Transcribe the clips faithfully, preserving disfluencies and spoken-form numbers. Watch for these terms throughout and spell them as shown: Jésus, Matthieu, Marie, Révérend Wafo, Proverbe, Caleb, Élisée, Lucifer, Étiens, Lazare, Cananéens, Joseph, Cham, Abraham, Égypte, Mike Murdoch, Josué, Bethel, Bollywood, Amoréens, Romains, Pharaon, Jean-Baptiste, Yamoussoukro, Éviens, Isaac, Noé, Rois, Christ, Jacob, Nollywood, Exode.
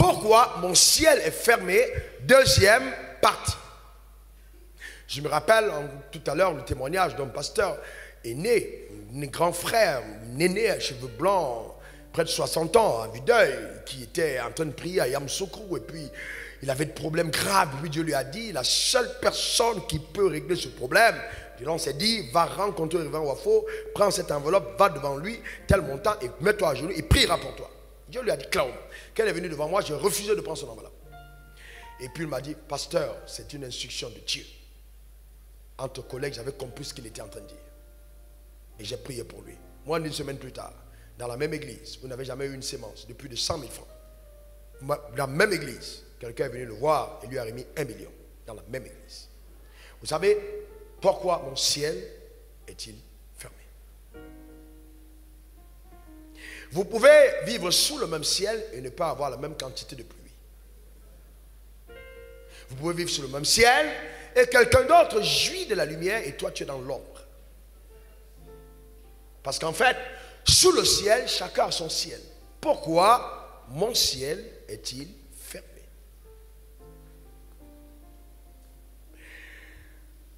Pourquoi mon ciel est fermé? Deuxième partie. Je me rappelle en, tout à l'heure le témoignage d'un pasteur aîné, un grand frère, un aîné à cheveux blancs, près de soixante ans, à Videuil, qui était en train de prier à Yamoussoukro. Et puis, il avait des problèmes graves. Lui, Dieu lui a dit, la seule personne qui peut régler ce problème, on s'est dit, va rencontrer le révérend Wafo, prends cette enveloppe, va devant lui, tel montant, et mets-toi à genoux, et priera pour toi. Dieu lui a dit, clairement, qu'elle est venue devant moi, j'ai refusé de prendre son enveloppe. Et puis il m'a dit, pasteur, c'est une instruction de Dieu. Entre collègues, j'avais compris ce qu'il était en train de dire. Et j'ai prié pour lui. Moi, une semaine plus tard, dans la même église, vous n'avez jamais eu une sémence de plus de cent mille francs. Dans la même église, quelqu'un est venu le voir et lui a remis un million. Dans la même église. Vous savez, pourquoi mon ciel est-il fermé? Vous pouvez vivre sous le même ciel et ne pas avoir la même quantité de pluie. Vous pouvez vivre sous le même ciel et quelqu'un d'autre jouit de la lumière et toi tu es dans l'ombre. Parce qu'en fait, sous le ciel, chacun a son ciel. Pourquoi mon ciel est-il fermé?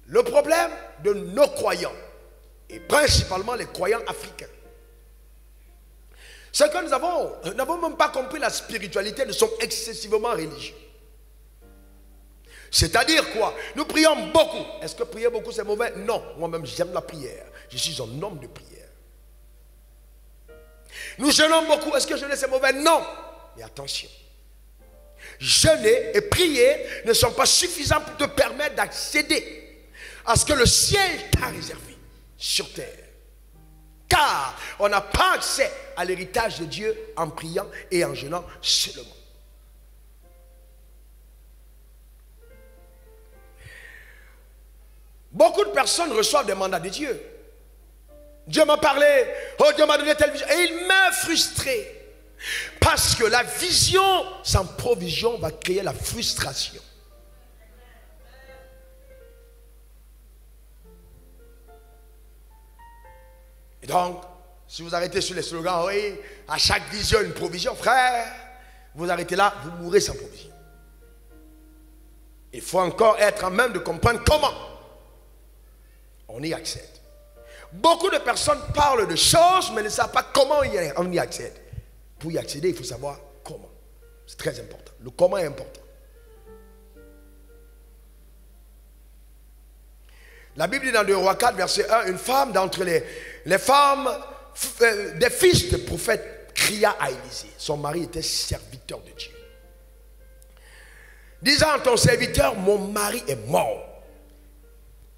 Le problème de nos croyants, et principalement les croyants africains, c'est que nous avons, nous n'avons même pas compris la spiritualité, nous sommes excessivement religieux. C'est-à-dire quoi? Nous prions beaucoup. Est-ce que prier beaucoup c'est mauvais? Non, moi-même j'aime la prière. Je suis un homme de prière. Nous jeûnons beaucoup. Est-ce que jeûner c'est mauvais? Non. Mais attention. Jeûner et prier ne sont pas suffisants pour te permettre d'accéder à ce que le ciel t'a réservé sur terre. Car on n'a pas accès à l'héritage de Dieu en priant et en jeûnant seulement. Beaucoup de personnes reçoivent des mandats de Dieu. Dieu m'a parlé, oh Dieu m'a donné telle vision. Et il m'a frustré. Parce que la vision sans provision va créer la frustration. Et donc, si vous arrêtez sur les slogans, oui, à chaque vision une provision, frère, vous arrêtez là, vous mourrez sans provision. Il faut encore être en même de comprendre comment on y accède. Beaucoup de personnes parlent de choses, mais ne savent pas comment on y accède. Pour y accéder, il faut savoir comment. C'est très important. Le comment est important. La Bible dit dans deux Rois quatre, verset un, une femme d'entre les, les femmes euh, des fils de prophètes cria à Élisée. Son mari était serviteur de Dieu. Disant à ton serviteur, mon mari est mort.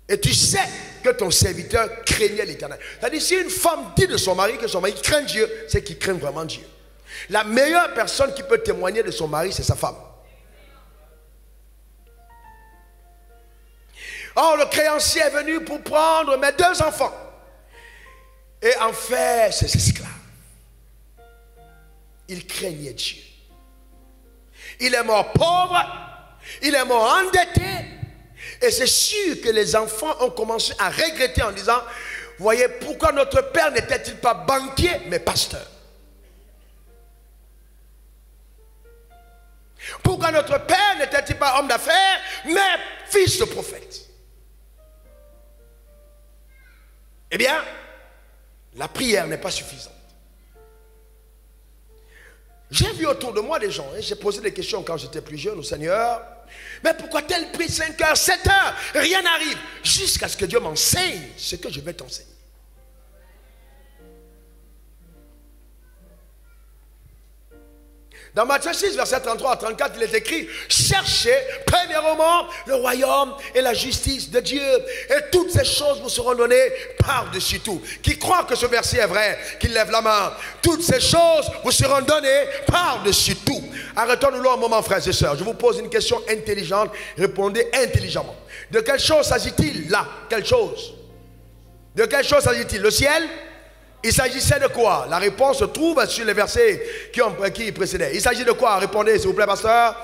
Et tu sais que ton serviteur craignait l'Éternel. C'est-à-dire, si une femme dit de son mari que son mari craint Dieu, c'est qu'il craint vraiment Dieu. La meilleure personne qui peut témoigner de son mari, c'est sa femme. Or, le créancier est venu pour prendre mes deux enfants et en faire ses esclaves. Il craignait Dieu. Il est mort pauvre, il est mort endetté. Et c'est sûr que les enfants ont commencé à regretter en disant, « Voyez, pourquoi notre père n'était-il pas banquier, mais pasteur? Pourquoi notre père n'était-il pas homme d'affaires, mais fils de prophète? » Eh bien, la prière n'est pas suffisante. J'ai vu autour de moi des gens, et j'ai posé des questions quand j'étais plus jeune au Seigneur. Mais pourquoi t'as-t-elle pris cinq heures, sept heures? Rien n'arrive. Jusqu'à ce que Dieu m'enseigne ce que je vais t'enseigner. Dans Matthieu six, verset trente-trois à trente-quatre, il est écrit, « Cherchez premièrement le royaume et la justice de Dieu, et toutes ces choses vous seront données par-dessus tout. » Qui croit que ce verset est vrai, qu'il lève la main. « Toutes ces choses vous seront données par-dessus tout. » Arrêtons-nous là un moment, frères et sœurs. Je vous pose une question intelligente. Répondez intelligemment. De quelle chose s'agit-il là? Quelle chose? De quelle chose s'agit-il? Le ciel? Il s'agissait de quoi? La réponse se trouve sur les versets qui, ont, qui précédaient. Il s'agit de quoi? Répondez, s'il vous plaît, pasteur.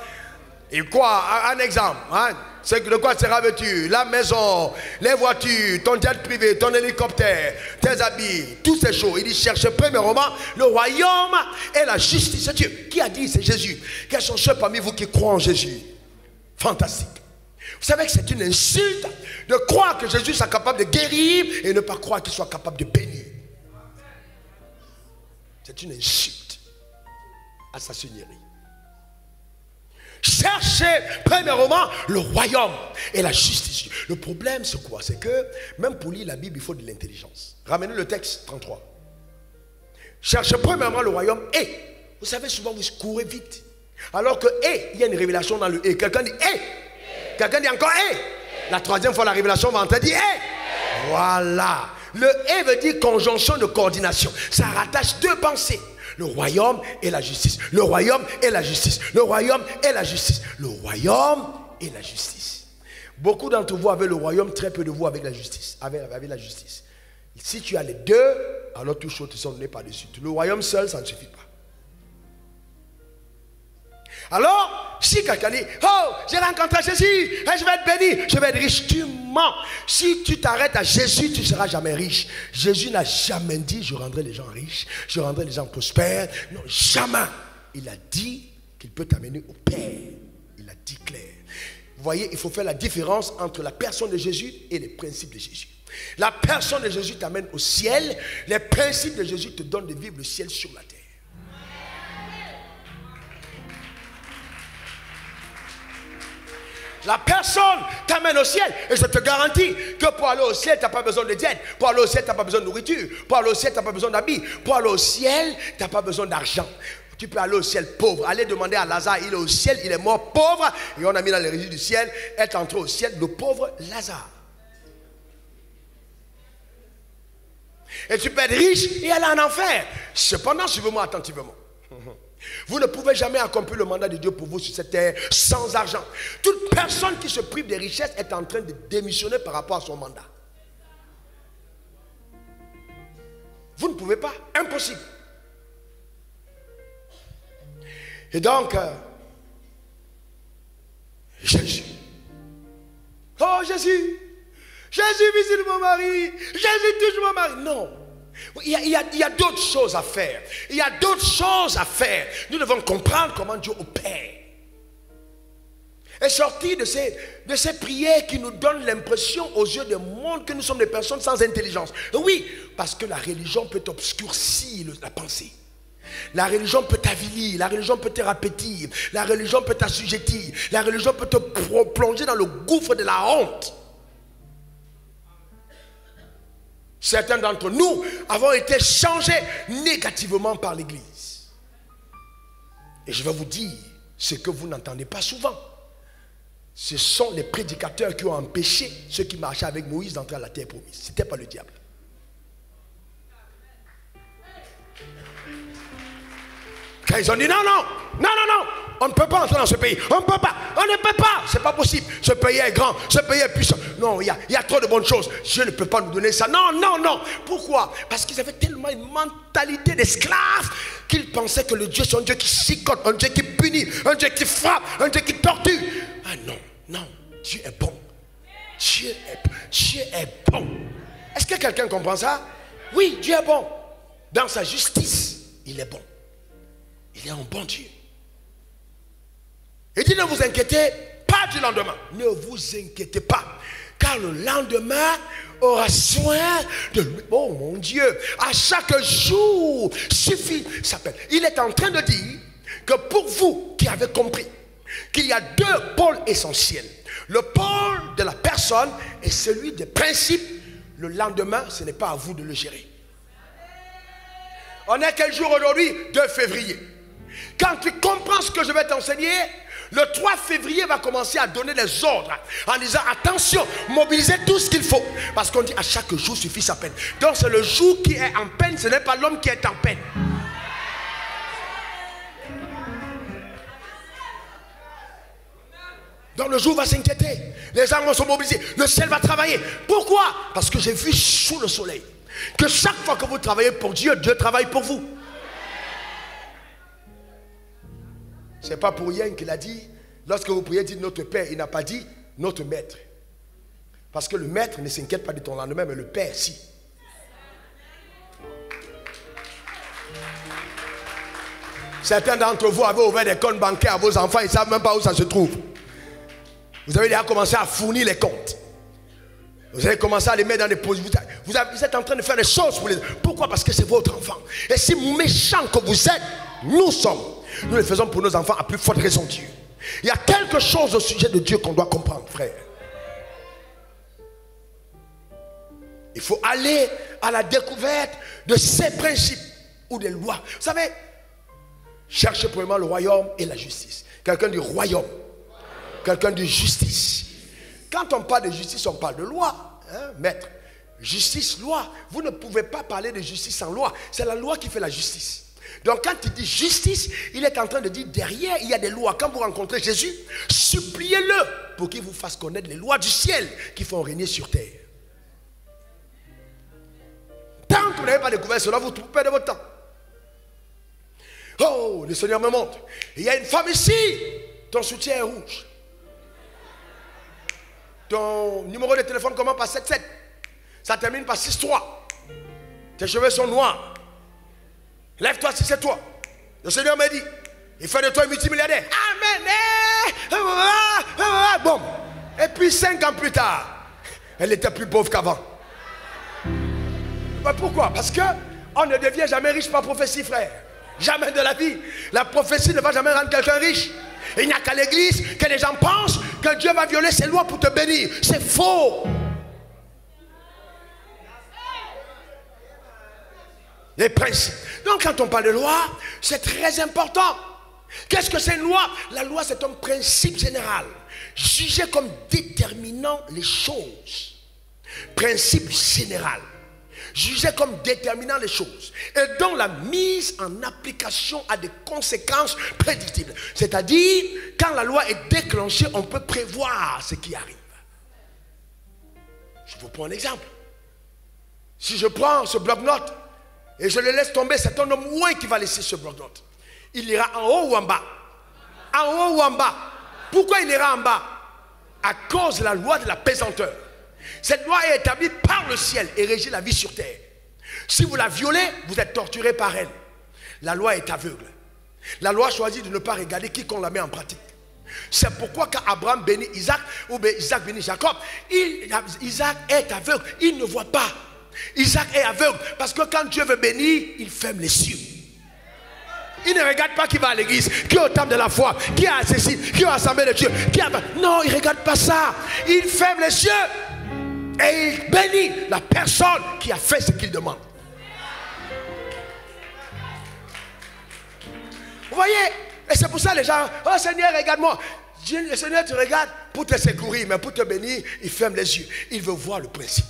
Et quoi? Un exemple. Hein? C'est de quoi sera vêtu la maison, les voitures, ton jet privé, ton hélicoptère, tes habits, toutes ces choses. Il dit cherchez premièrement le royaume et la justice. C'est Dieu qui a dit, c'est Jésus. Quels sont ceux parmi vous qui croient en Jésus? Fantastique. Vous savez que c'est une insulte de croire que Jésus soit capable de guérir et ne pas croire qu'il soit capable de bénir. C'est une insulte à sa seigneurie. Cherchez premièrement le royaume et la justice. Le problème c'est quoi? C'est que même pour lire la Bible il faut de l'intelligence. Ramenez le texte trente-trois. Cherchez premièrement le royaume et vous savez souvent vous courez vite. Alors que et il y a une révélation dans le et. Quelqu'un dit et. Quelqu'un dit encore et. La troisième fois la révélation va entrer dit et. Voilà. Le et veut dire conjonction de coordination. Ça rattache deux pensées. Le royaume et la justice. Le royaume et la justice. Le royaume et la justice. Le royaume et la justice. Beaucoup d'entre vous avez le royaume, très peu de vous avec la justice. Avec, avec la justice. Si tu as les deux, alors toutes choses te sont données par-dessus. Le royaume seul, ça ne suffit pas. Alors, si quelqu'un dit, oh, j'ai rencontré Jésus, et je vais être béni, je vais être riche, tu mens. Si tu t'arrêtes à Jésus, tu ne seras jamais riche. Jésus n'a jamais dit, je rendrai les gens riches, je rendrai les gens prospères. Non, jamais. Il a dit qu'il peut t'amener au Père. Il a dit clair. Vous voyez, il faut faire la différence entre la personne de Jésus et les principes de Jésus. La personne de Jésus t'amène au ciel, les principes de Jésus te donnent de vivre le ciel sur la terre. La personne t'amène au ciel. Et je te garantis que pour aller au ciel, tu n'as pas besoin de diète. Pour aller au ciel, tu n'as pas besoin de nourriture. Pour aller au ciel, tu n'as pas besoin d'habits. Pour aller au ciel, tu n'as pas besoin d'argent. Tu peux aller au ciel pauvre. Allez demander à Lazare, il est au ciel, il est mort pauvre. Et on a mis dans les régions du ciel, être entré au ciel, le pauvre Lazare. Et tu peux être riche et aller en enfer. Cependant, suivez-moi attentivement. Vous ne pouvez jamais accomplir le mandat de Dieu pour vous sur cette terre sans argent. Toute personne qui se prive des richesses est en train de démissionner par rapport à son mandat. Vous ne pouvez pas, impossible. Et donc, euh, Jésus. Oh Jésus, Jésus visite mon mari, Jésus touche mon mari. Non. Il y a, il y a d'autres choses à faire. Il y a d'autres choses à faire. Nous devons comprendre comment Dieu opère. Et sortir de ces, de ces prières qui nous donnent l'impression aux yeux du monde que nous sommes des personnes sans intelligence. Oui, parce que la religion peut obscurcir la pensée. La religion peut t'avilir, la religion peut te rapetir, la religion peut t'assujettir, la religion peut te plonger dans le gouffre de la honte. Certains d'entre nous avons été changés négativement par l'Église. Et je vais vous dire ce que vous n'entendez pas souvent. Ce sont les prédicateurs qui ont empêché ceux qui marchaient avec Moïse d'entrer à la terre promise. Ce n'était pas le diable. Quand ils ont dit non, non, non, non, non, on ne peut pas entrer dans ce pays. On ne peut pas, on ne peut pas, c'est pas possible. Ce pays est grand, ce pays est puissant. Non, il y a, il y a trop de bonnes choses. Je ne peux pas nous donner ça. Non, non, non. Pourquoi? Parce qu'ils avaient tellement une mentalité d'esclaves qu'ils pensaient que le Dieu, c'est un Dieu qui chicote, un Dieu qui punit, un Dieu qui frappe, un Dieu qui torture. Ah non, non, Dieu est bon. Dieu est, Dieu est bon. Est-ce que quelqu'un comprend ça? Oui, Dieu est bon. Dans sa justice, il est bon. Il est un bon Dieu. Il dit ne vous inquiétez pas du lendemain. Ne vous inquiétez pas. Car le lendemain aura soin de lui. Oh mon Dieu. À chaque jour suffit sa peine. Il est en train de dire que pour vous qui avez compris qu'il y a deux pôles essentiels. Le pôle de la personne et celui des principes. Le lendemain, ce n'est pas à vous de le gérer. On est quel jour aujourd'hui? deux février. Quand tu comprends ce que je vais t'enseigner, le trois février va commencer à donner des ordres en disant attention, mobilisez tout ce qu'il faut. Parce qu'on dit à chaque jour suffit sa peine. Donc c'est le jour qui est en peine, ce n'est pas l'homme qui est en peine. Donc le jour va s'inquiéter. Les gens vont se mobiliser. Le ciel va travailler. Pourquoi? Parce que j'ai vu sous le soleil que chaque fois que vous travaillez pour Dieu, Dieu travaille pour vous. C'est pas pour rien qu'il a dit, lorsque vous priez, dites notre Père. Il n'a pas dit notre maître. Parce que le maître ne s'inquiète pas de ton lendemain, mais le père, si. Certains d'entre vous avaient ouvert des comptes bancaires à vos enfants, ils ne savent même pas où ça se trouve. Vous avez déjà commencé à fournir les comptes. Vous avez commencé à les mettre dans des positions. Vous, vous êtes en train de faire des choses pour les autres. Pourquoi? Parce que c'est votre enfant. Et si méchant que vous êtes, nous sommes. Nous le faisons pour nos enfants à plus forte raison Dieu. Il y a quelque chose au sujet de Dieu qu'on doit comprendre, frère. Il faut aller à la découverte de ces principes ou des lois. Vous savez, cherchez premièrement le royaume et la justice. Quelqu'un dit royaume. Quelqu'un dit justice. Quand on parle de justice, on parle de loi, hein, maître. Justice, loi. Vous ne pouvez pas parler de justice sans loi. C'est la loi qui fait la justice. Donc quand il dit justice, il est en train de dire derrière, il y a des lois. Quand vous rencontrez Jésus, suppliez-le pour qu'il vous fasse connaître les lois du ciel qui font régner sur terre. Tant que vous n'avez pas découvert cela, vous perdez votre temps. Oh, le Seigneur me montre. Il y a une femme ici. Ton soutien est rouge. Ton numéro de téléphone commence par soixante-dix-sept. Ça termine par soixante-trois. Tes cheveux sont noirs. Lève-toi si c'est toi. Le Seigneur me dit, il fait de toi un multimilliardaire. Amen. Bon. Et puis cinq ans plus tard, elle était plus pauvre qu'avant. Pourquoi? Parce qu'on ne devient jamais riche par prophétie, frère. Jamais de la vie. La prophétie ne va jamais rendre quelqu'un riche. Il n'y a qu'à l'église que les gens pensent que Dieu va violer ses lois pour te bénir. C'est faux. Les principes. Donc quand on parle de loi, c'est très important. Qu'est-ce que c'est une loi? La loi, c'est un principe général. Jugé comme déterminant les choses. Principe général. Jugé comme déterminant les choses. Et dont la mise en application a des conséquences prédictibles. C'est-à-dire, quand la loi est déclenchée, on peut prévoir ce qui arrive. Je vous prends un exemple. Si je prends ce bloc-notes et je le laisse tomber, c'est un homme ouin qui va laisser ce bloc-notes. Il ira en haut ou en bas? En haut ou en bas? Pourquoi il ira en bas? À cause de la loi de la pesanteur. Cette loi est établie par le ciel et régit la vie sur terre. Si vous la violez, vous êtes torturé par elle. La loi est aveugle. La loi choisit de ne pas regarder qui qu'on la met en pratique. C'est pourquoi quand Abraham bénit Isaac, ou bien Isaac bénit Jacob, il, Isaac est aveugle, il ne voit pas. Isaac est aveugle parce que quand Dieu veut bénir, il ferme les cieux. Il ne regarde pas qui va à l'église, qui est au temple de la foi, qui est à ceci, qui est à l'assemblée de Dieu. Qui a... Non, il ne regarde pas ça. Il ferme les cieux. Et il bénit la personne qui a fait ce qu'il demande. Vous voyez? Et c'est pour ça les gens, oh Seigneur, regarde-moi. Le Seigneur te regarde pour te secourir, mais pour te bénir, il ferme les yeux. Il veut voir le principe.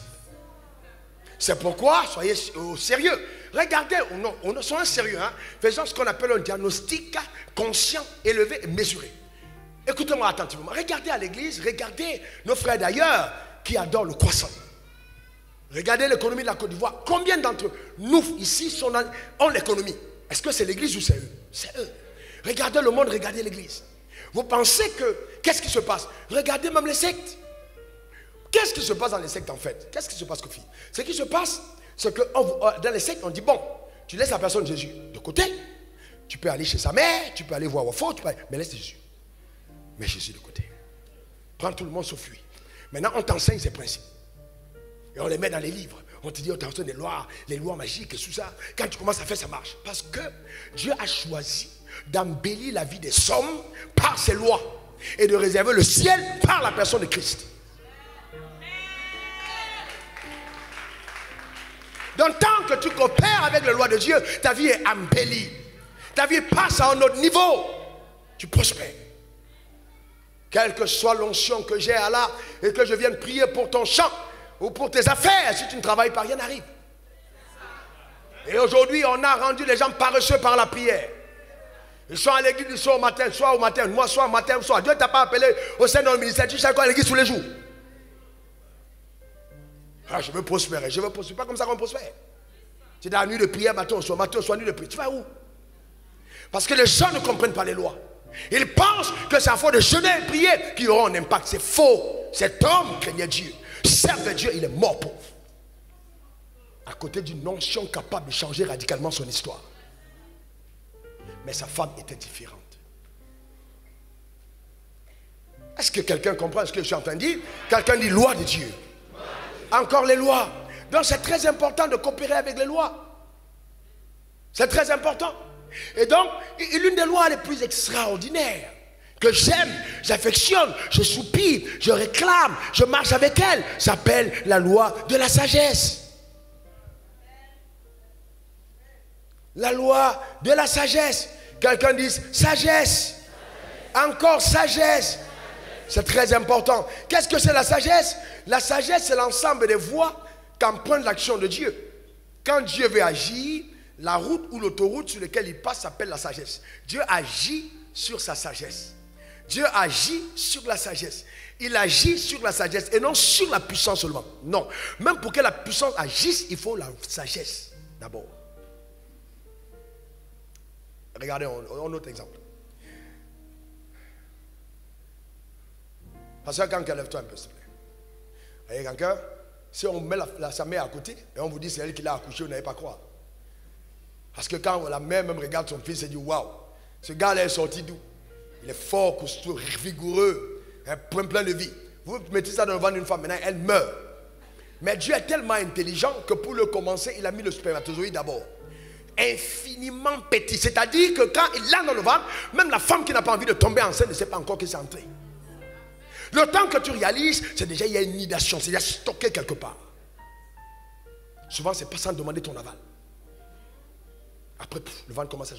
C'est pourquoi, soyez au sérieux. Regardez, on est soyez sérieux. Hein? Faisons ce qu'on appelle un diagnostic conscient, élevé et mesuré. Écoutez-moi attentivement. Regardez à l'église, regardez nos frères d'ailleurs, qui adore le croissant. Regardez l'économie de la Côte d'Ivoire. Combien d'entre nous ici sont dans, ont l'économie? Est-ce que c'est l'église ou c'est eux? C'est eux. Regardez le monde, regardez l'église. Vous pensez que, qu'est-ce qui se passe? Regardez même les sectes. Qu'est-ce qui se passe dans les sectes en fait? Qu'est-ce qui se passe, Kofi? Ce qui se passe, c'est que on, dans les sectes, on dit, bon, tu laisses la personne Jésus de côté, tu peux aller chez sa mère, tu peux aller voir Wafo, tu peux aller, mais laisse Jésus. Mais Jésus de côté. Prends tout le monde sauf lui. Maintenant, on t'enseigne ces principes. Et on les met dans les livres. On te dit, on t'enseigne les lois, les lois magiques et tout ça. Quand tu commences à faire, ça marche. Parce que Dieu a choisi d'embellir la vie des hommes par ses lois. Et de réserver le ciel par la personne de Christ. Donc, tant que tu coopères avec les lois de Dieu, ta vie est embellie. Ta vie passe à un autre niveau. Tu prospères. Quelle que soit l'onction que j'ai à là et que je vienne prier pour ton champ ou pour tes affaires, si tu ne travailles pas, rien n'arrive. Et aujourd'hui, on a rendu les gens paresseux par la prière. Ils sont à l'église du soir au matin, soir au matin, moi soir au matin, soir. Dieu ne t'a pas appelé au sein d'un ministère, tu cherches quoi à l'église tous les jours? Ah, je veux prospérer, je veux prospérer. Pas comme ça qu'on prospère. Tu es dans la nuit de prière, matin au soir, matin au soir, nuit de prière. Tu vas où? Parce que les gens ne comprennent pas les lois. Il pense que c'est à force de jeûner et prier qu'il y aura un impact. C'est faux. Cet homme craignait Dieu. Servait Dieu, il est mort pauvre. À côté d'une notion capable de changer radicalement son histoire. Mais sa femme était différente. Est-ce que quelqu'un comprend ce que je suis en train de dire? Quelqu'un dit loi de Dieu. Encore les lois. Donc c'est très important de coopérer avec les lois. C'est très important. Et donc, l'une des lois les plus extraordinaires que j'aime, j'affectionne, je soupire, je réclame, je marche avec elle, s'appelle la loi de la sagesse. La loi de la sagesse. Quelqu'un dit sagesse. Encore sagesse. C'est très important. Qu'est-ce que c'est la sagesse? La sagesse, c'est l'ensemble des voies qu'emprunte l'action de Dieu. Quand Dieu veut agir, la route ou l'autoroute sur laquelle il passe s'appelle la sagesse. Dieu agit sur sa sagesse. Dieu agit sur la sagesse. Il agit sur la sagesse et non sur la puissance seulement. Non. Même pour que la puissance agisse, il faut la sagesse d'abord. Regardez un autre exemple. Parce que quand lève-toi un peu, s'il te plaît. Voyez quelqu'un, si on met la, la, sa mère à côté et on vous dit c'est elle qui l'a accouché, vous n'allez pas croire. Parce que quand la mère même regarde son fils et dit waouh, ce gars-là est sorti d'où? Il est fort, costaud, vigoureux, hein, plein, plein de vie. Vous mettez ça dans le ventre d'une femme, maintenant elle meurt. Mais Dieu est tellement intelligent que pour le commencer, il a mis le spermatozoïde d'abord. Infiniment petit. C'est-à-dire que quand il l'a dans le ventre, même la femme qui n'a pas envie de tomber enceinte ne sait pas encore qu'elle s'est entrée. Le temps que tu réalises, c'est déjà il y a une nidation, c'est déjà stocké quelque part. Souvent, c'est pas sans demander ton aval. Après, pff, le ventre commence à...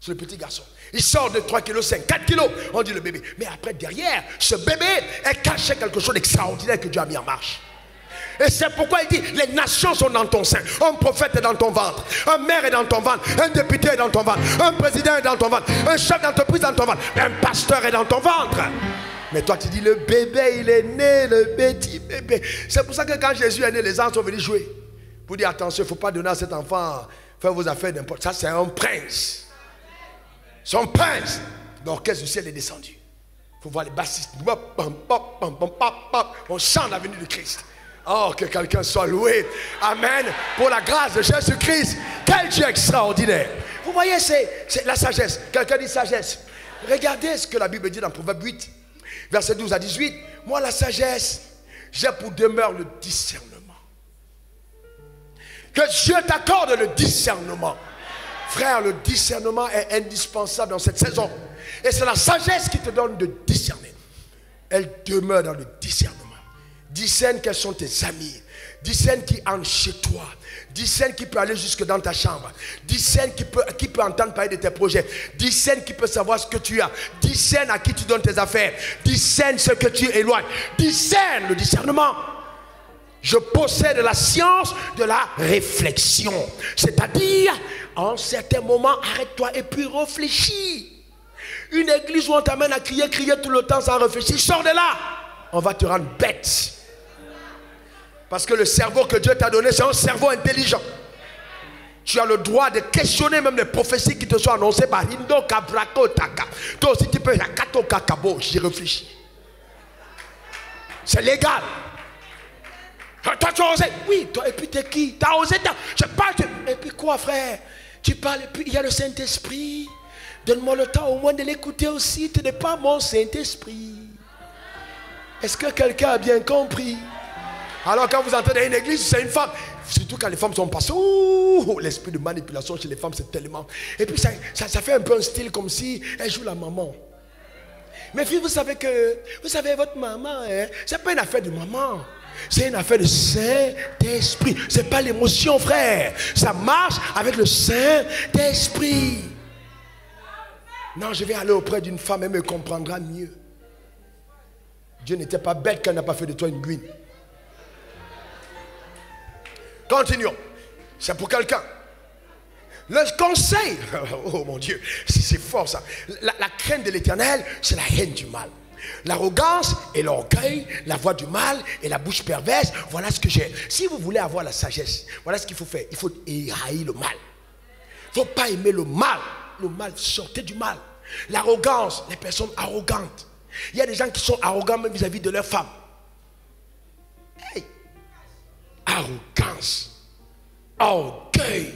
C'est le petit garçon. Il sort de trois virgule cinq kilos, quatre kilos, on dit le bébé. Mais après, derrière, ce bébé est caché quelque chose d'extraordinaire que Dieu a mis en marche. Et c'est pourquoi il dit, les nations sont dans ton sein. Un prophète est dans ton ventre. Un maire est dans ton ventre. Un député est dans ton ventre. Un président est dans ton ventre. Un chef d'entreprise est dans ton ventre. Un pasteur est dans ton ventre. Mais toi, tu dis, le bébé, il est né, le petit bébé. C'est pour ça que quand Jésus est né, les anges sont venus jouer. Pour dire, attention, il ne faut pas donner à cet enfant, faire vos affaires n'importe. Ça, c'est un prince. Son prince. L'orchestre du ciel est descendu. Il faut voir les bassistes. On chante la venue de Christ. Oh, que quelqu'un soit loué. Amen. Pour la grâce de Jésus-Christ. Quel Dieu extraordinaire. Vous voyez, c'est la sagesse. Quelqu'un dit sagesse. Regardez ce que la Bible dit dans Proverbe huit. Verset douze à dix-huit, moi la sagesse, j'ai pour demeure le discernement. Que Dieu t'accorde le discernement. Frère, le discernement est indispensable dans cette saison. Et c'est la sagesse qui te donne de discerner. Elle demeure dans le discernement. Discerne quels sont tes amis. Discerne qui entre chez toi. Discerne qui peut aller jusque dans ta chambre. Discerne qui peut, qui peut entendre parler de tes projets. Discerne qui peut savoir ce que tu as. Discerne à qui tu donnes tes affaires. Discerne ce que tu éloignes. Discerne le discernement. Je possède la science de la réflexion. C'est-à-dire, en certains moments, arrête-toi et puis réfléchis. Une église où on t'amène à crier, crier tout le temps sans réfléchir, sors de là. On va te rendre bête. Parce que le cerveau que Dieu t'a donné, c'est un cerveau intelligent. Tu as le droit de questionner même les prophéties qui te sont annoncées par Hindo Kabrako Taka. Toi aussi, tu peux Yakato Kakabo, j'y réfléchis. C'est légal. Toi, tu as osé. Oui, toi, et puis t'es qui? T'as osé, t'as... Je parle de... Et puis quoi, frère? Tu parles, et puis il y a le Saint-Esprit. Donne-moi le temps au moins de l'écouter aussi. Tu n'es pas mon Saint-Esprit. Est-ce que quelqu'un a bien compris? Alors quand vous entendez une église, c'est une femme. Surtout quand les femmes sont passées. Ouh, l'esprit de manipulation chez les femmes, c'est tellement... Et puis ça, ça, ça fait un peu un style comme si elle joue la maman. Mais filles, vous savez que... Vous savez, votre maman, hein, c'est pas une affaire de maman. C'est une affaire de Saint-Esprit. C'est pas l'émotion, frère. Ça marche avec le Saint-Esprit. Non, je vais aller auprès d'une femme, elle me comprendra mieux. Dieu n'était pas bête quand il n'a pas fait de toi une guine. Continuons. C'est pour quelqu'un. Le conseil. Oh mon Dieu. C'est fort ça. La, la crainte de l'éternel, c'est la haine du mal. L'arrogance et l'orgueil, la voix du mal et la bouche perverse. Voilà ce que j'ai. Si vous voulez avoir la sagesse, voilà ce qu'il faut faire. Il faut haïr le mal. Il ne faut pas aimer le mal. Le mal, sortez du mal. L'arrogance, les personnes arrogantes. Il y a des gens qui sont arrogants même vis-à-vis de leur femme. Hey. Arrogance, orgueil,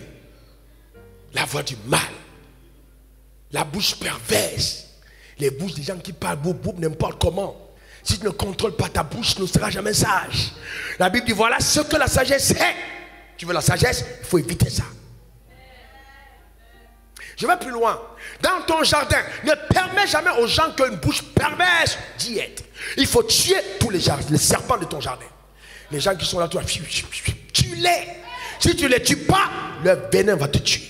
la voix du mal, la bouche perverse, les bouches des gens qui parlent boum, boum, n'importe comment. Si tu ne contrôles pas ta bouche, tu ne seras jamais sage. La Bible dit voilà ce que la sagesse est. Tu veux la sagesse, il faut éviter ça. Je vais plus loin. Dans ton jardin, ne permets jamais aux gens qui ont une bouche perverse d'y être. Il faut tuer tous les, les serpents de ton jardin. Les gens qui sont là, toi, tue-les. Si tu ne les tues pas, leur venin va te tuer.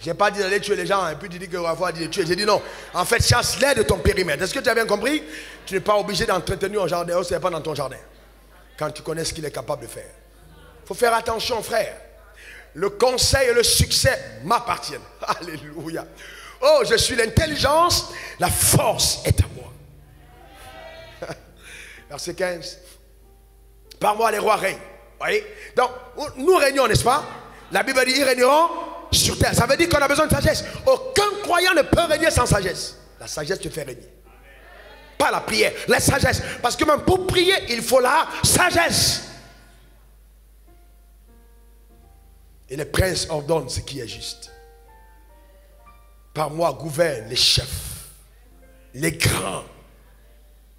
Je n'ai pas dit d'aller tuer les gens, et puis tu dis qu'il va dire tuer. J'ai dit non. En fait, chasse-les de ton périmètre. Est-ce que tu as bien compris? Tu n'es pas obligé d'entretenir un jardin, oh, ce n'est pas dans ton jardin. Quand tu connais ce qu'il est capable de faire. Il faut faire attention, frère. Le conseil et le succès m'appartiennent. Alléluia. Oh, je suis l'intelligence, la force est à moi. Verset quinze. Par moi les rois règnent. Voyez? Donc, nous régnons, n'est-ce pas? La Bible dit, ils régneront sur terre. Ça veut dire qu'on a besoin de sagesse. Aucun croyant ne peut régner sans sagesse. La sagesse te fait régner. Pas la prière, la sagesse. Parce que même pour prier, il faut la sagesse. Et les princes ordonnent ce qui est juste. Par moi gouvernent les chefs, les grands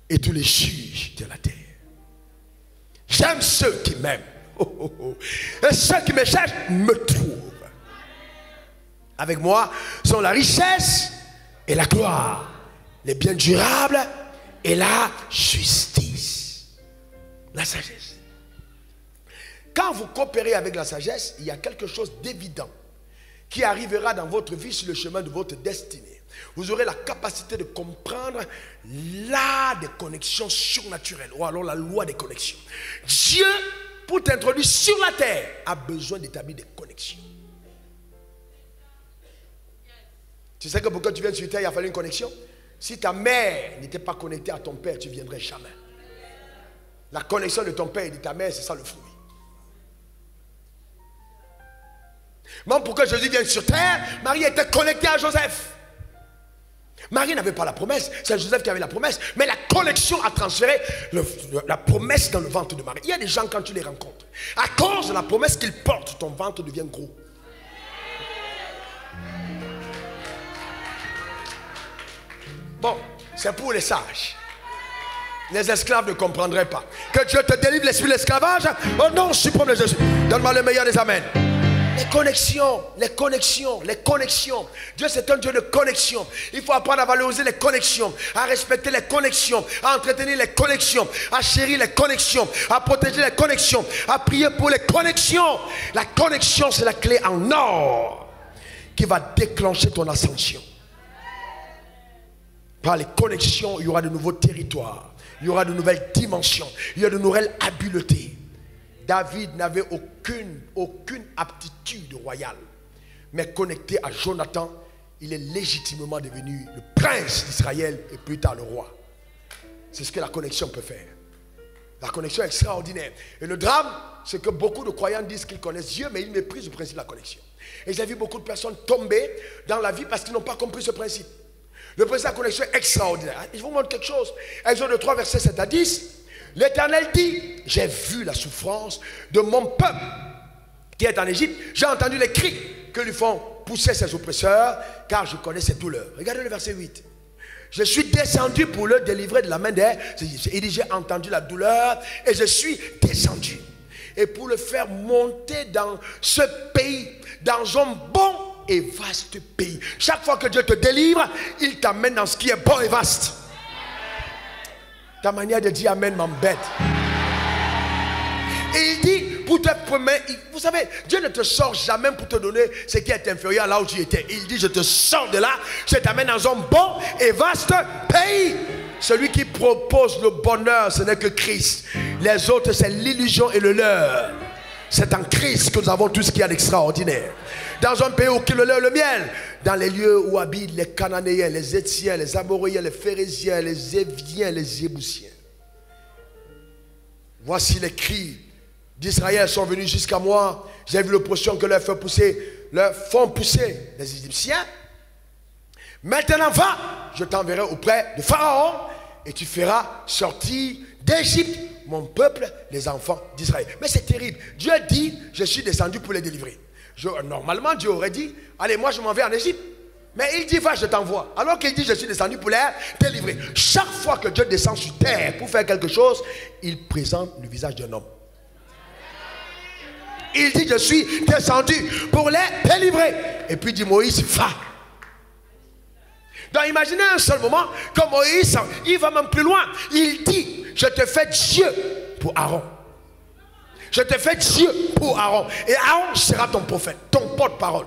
et tous les juges de la terre. J'aime ceux qui m'aiment. Oh, oh, oh. Et ceux qui me cherchent me trouvent. Avec moi sont la richesse et la gloire, les biens durables et la justice. La sagesse. Quand vous coopérez avec la sagesse, il y a quelque chose d'évident qui arrivera dans votre vie sur le chemin de votre destinée. Vous aurez la capacité de comprendre l'art des connexions surnaturelles, ou alors la loi des connexions. Dieu, pour t'introduire sur la terre, a besoin d'établir des connexions. Tu sais que pour que tu viennes sur terre, il a fallu une connexion. Si ta mère n'était pas connectée à ton père, tu ne viendrais jamais. La connexion de ton père et de ta mère, c'est ça le fruit. Même pour que Jésus vienne sur terre, Marie était connectée à Joseph. Marie n'avait pas la promesse, c'est Joseph qui avait la promesse, mais la connexion a transféré le, le, la promesse dans le ventre de Marie. Il y a des gens, quand tu les rencontres, à cause de la promesse qu'ils portent, ton ventre devient gros. Bon, c'est pour les sages. Les esclaves ne comprendraient pas. Que Dieu te délivre l'esprit de l'esclavage. Oh non, suprême de Jésus. Donne-moi le meilleur des amens. Les connexions, les connexions, les connexions. Dieu c'est un Dieu de connexions. Il faut apprendre à valoriser les connexions, à respecter les connexions, à entretenir les connexions, à chérir les connexions, à protéger les connexions, à prier pour les connexions. La connexion c'est la clé en or qui va déclencher ton ascension. Par les connexions, il y aura de nouveaux territoires, il y aura de nouvelles dimensions, il y aura de nouvelles habiletés. David n'avait aucune, aucune aptitude royale. Mais connecté à Jonathan, il est légitimement devenu le prince d'Israël et plus tard le roi. C'est ce que la connexion peut faire. La connexion est extraordinaire. Et le drame, c'est que beaucoup de croyants disent qu'ils connaissent Dieu, mais ils méprisent le principe de la connexion. Et j'ai vu beaucoup de personnes tomber dans la vie parce qu'ils n'ont pas compris ce principe. Le principe de la connexion est extraordinaire. Je vous montre quelque chose. Exode trois, versets sept à dix. L'Éternel dit, j'ai vu la souffrance de mon peuple qui est en Égypte. J'ai entendu les cris que lui font pousser ses oppresseurs, car je connais ses douleurs. Regardez le verset huit. Je suis descendu pour le délivrer de la main des Égyptiens. Il dit, j'ai entendu la douleur et je suis descendu. Et pour le faire monter dans ce pays, dans un bon et vaste pays. Chaque fois que Dieu te délivre, il t'amène dans ce qui est bon et vaste. Ta manière de dire amen m'embête. Et il dit, pour te promener, vous savez, Dieu ne te sort jamais pour te donner ce qui est inférieur à là où tu étais. Il dit, je te sors de là, je t'amène dans un bon et vaste pays. Celui qui propose le bonheur, ce n'est que Christ. Les autres, c'est l'illusion et le leurre. C'est en Christ que nous avons tout ce qu'il y a d'extraordinaire. Dans un pays où qui le lait et le miel, dans les lieux où habitent les Cananéens, les Étiens, les Amoréens, les Phéréziens, les Éviens, les Éboussiens. Voici les cris d'Israël sont venus jusqu'à moi. J'ai vu l'oppression que leur fait pousser leur font pousser les Égyptiens. Maintenant, va, je t'enverrai auprès de Pharaon et tu feras sortir d'Égypte mon peuple, les enfants d'Israël. Mais c'est terrible. Dieu dit, je suis descendu pour les délivrer. Je, normalement, Dieu aurait dit, allez, moi je m'en vais en Égypte. Mais il dit, va, je t'envoie. Alors qu'il dit, je suis descendu pour les délivrer. Chaque fois que Dieu descend sur terre pour faire quelque chose, il présente le visage d'un homme. Il dit, je suis descendu pour les délivrer. Et puis dit Moïse, va. Donc imaginez un seul moment que Moïse, il va même plus loin. Il dit, je te fais Dieu pour Aaron. Je te fais Dieu pour Aaron. Et Aaron sera ton prophète, ton porte-parole.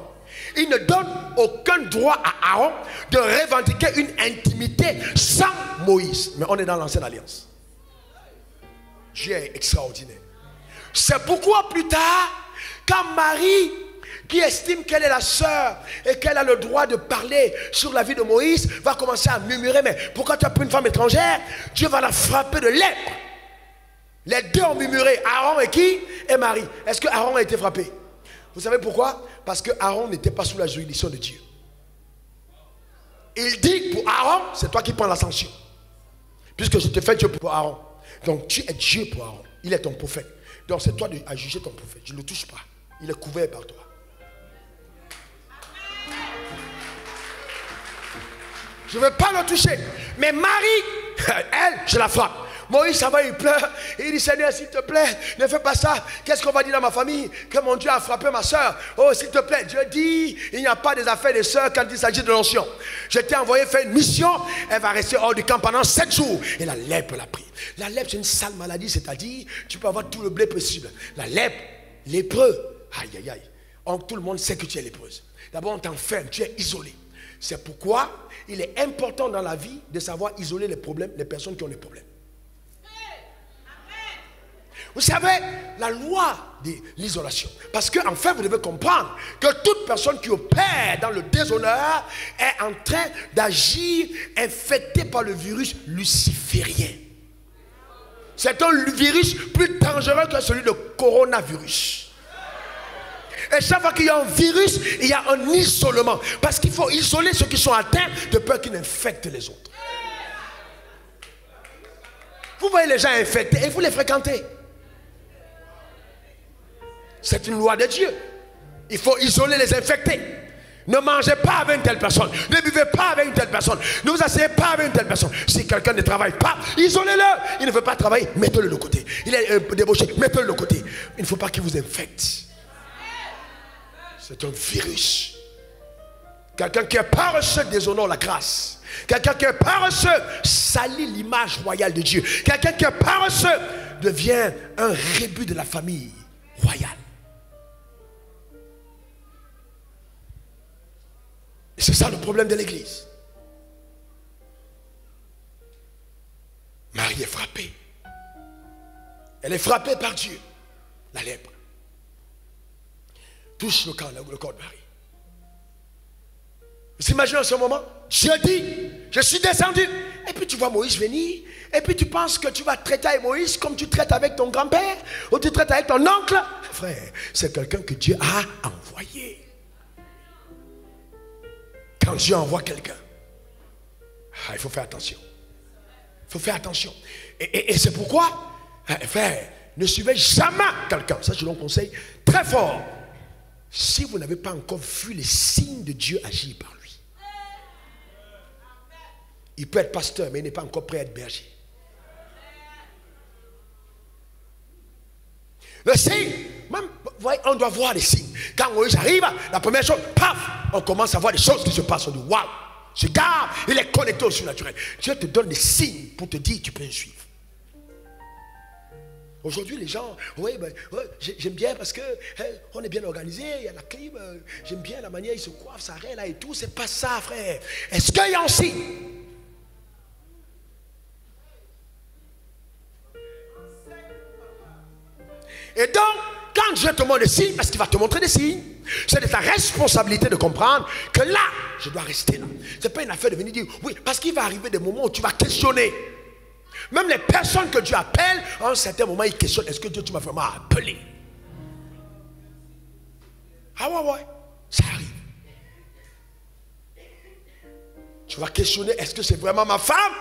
Il ne donne aucun droit à Aaron de revendiquer une intimité sans Moïse. Mais on est dans l'ancienne alliance. Dieu est extraordinaire. C'est pourquoi plus tard, quand Marie, qui estime qu'elle est la sœur et qu'elle a le droit de parler sur la vie de Moïse, va commencer à murmurer, mais pourquoi tu as pris une femme étrangère? Dieu va la frapper de lèpre. Les deux ont murmuré, Aaron et qui? Et Marie. Est-ce que Aaron a été frappé? Vous savez pourquoi? Parce que Aaron n'était pas sous la juridiction de Dieu. Il dit pour Aaron, c'est toi qui prends la sanction. Puisque je te fais Dieu pour Aaron. Donc tu es Dieu pour Aaron. Il est ton prophète. Donc c'est toi à juger ton prophète. Je ne le touche pas. Il est couvert par toi. Je ne veux pas le toucher. Mais Marie, elle, je la frappe. Moïse, ça va, il pleure. Il dit, Seigneur, s'il te plaît, ne fais pas ça. Qu'est-ce qu'on va dire dans ma famille? Que mon Dieu a frappé ma soeur. Oh, s'il te plaît, Dieu dit, il n'y a pas des affaires de soeurs quand il s'agit de l'onction. Je t'ai envoyé faire une mission. Elle va rester hors du camp pendant sept jours. Et la lèpre l'a pris. La lèpre, c'est une sale maladie, c'est-à-dire, tu peux avoir tout le blé possible. La lèpre, lépreux. Aïe, aïe, aïe. Or, tout le monde sait que tu es lépreuse. D'abord, on t'enferme, tu es isolé. C'est pourquoi il est important dans la vie de savoir isoler les problèmes, les personnes qui ont des problèmes. Vous savez, la loi de l'isolation. Parce qu'en fait, vous devez comprendre que toute personne qui opère dans le déshonneur est en train d'agir infectée par le virus luciférien. C'est un virus plus dangereux que celui de coronavirus. Et chaque fois qu'il y a un virus, il y a un isolement. Parce qu'il faut isoler ceux qui sont atteints de peur qu'ils n'infectent les autres. Vous voyez les gens infectés et vous les fréquentez. C'est une loi de Dieu. Il faut isoler les infectés. Ne mangez pas avec une telle personne. Ne buvez pas avec une telle personne. Ne vous asseyez pas avec une telle personne. Si quelqu'un ne travaille pas, isolez-le. Il ne veut pas travailler, mettez-le de côté. Il est débauché, mettez-le de côté. Il ne faut pas qu'il vous infecte. C'est un virus. Quelqu'un qui n'est pas reçu déshonore la grâce. Quelqu'un qui n'est pas reçu salit l'image royale de Dieu. Quelqu'un qui n'est pas reçu devient un rébut de la famille royale. Et c'est ça le problème de l'église. Marie est frappée. Elle est frappée par Dieu. La lèpre touche le corps, le corps de Marie. Vous imaginez en ce moment, Dieu dit, je suis descendu. Et puis tu vois Moïse venir. Et puis tu penses que tu vas traiter avec Moïse comme tu traites avec ton grand-père ou tu traites avec ton oncle. Frère, c'est quelqu'un que Dieu a envoyé. Quand Dieu envoie quelqu'un, ah, il faut faire attention. Il faut faire attention. Et, et, et c'est pourquoi, frère, ne suivez jamais quelqu'un. Ça, je vous conseille très fort. Si vous n'avez pas encore vu les signes de Dieu agir par lui. Il peut être pasteur, mais il n'est pas encore prêt à être berger. Le signe, même, voyez, on doit voir les signes. Quand Moïse arrive, la première chose, paf, on commence à voir des choses qui se passent. On dit, waouh, ce gars, il est connecté au surnaturel. Dieu te donne des signes pour te dire, tu peux le suivre. Aujourd'hui, les gens, oui, ben, oui j'aime bien parce que eh, on est bien organisé, il y a la clim, euh, j'aime bien la manière, ils se coiffent, ça arrête là et tout. C'est pas ça, frère. Est-ce qu'il y a un signe? Et donc, quand Dieu te montre des signes, parce qu'il va te montrer des signes, c'est de ta responsabilité de comprendre que là, je dois rester là. C'est pas une affaire de venir dire, oui, parce qu'il va arriver des moments où tu vas questionner. Même les personnes que Dieu appelle, à un certain moment, ils questionnent, est-ce que Dieu, tu m'as vraiment appelé? Ah ouais, ouais. Ça arrive. Tu vas questionner, est-ce que c'est vraiment ma femme?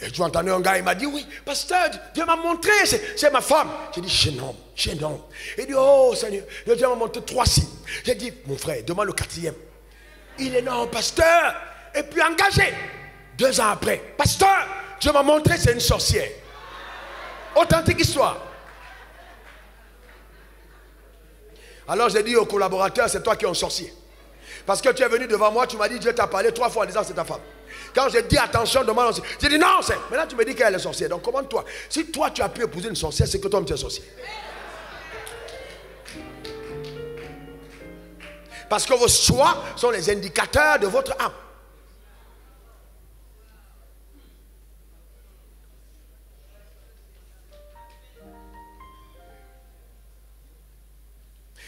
Et tu entendais un gars, il m'a dit, oui, pasteur, Dieu m'a montré, c'est ma femme. J'ai dit, jeune homme, jeune homme. Il dit, oh Seigneur, Dieu m'a montré trois signes. J'ai dit, mon frère, demande le quatrième. Il est non, pasteur, et puis engagé. Deux ans après, pasteur, Dieu m'a montré, c'est une sorcière. Authentique histoire. Alors j'ai dit aux collaborateurs, c'est toi qui es un sorcier. Parce que tu es venu devant moi, tu m'as dit, Dieu t'a parlé trois fois en disant, c'est ta femme. Quand j'ai dit attention, demande, j'ai dit non, c'est. Maintenant tu me dis qu'elle est sorcière. Donc commande-toi. Si toi tu as pu épouser une sorcière, c'est que toi tu es sorcier. Parce que vos choix sont les indicateurs de votre âme.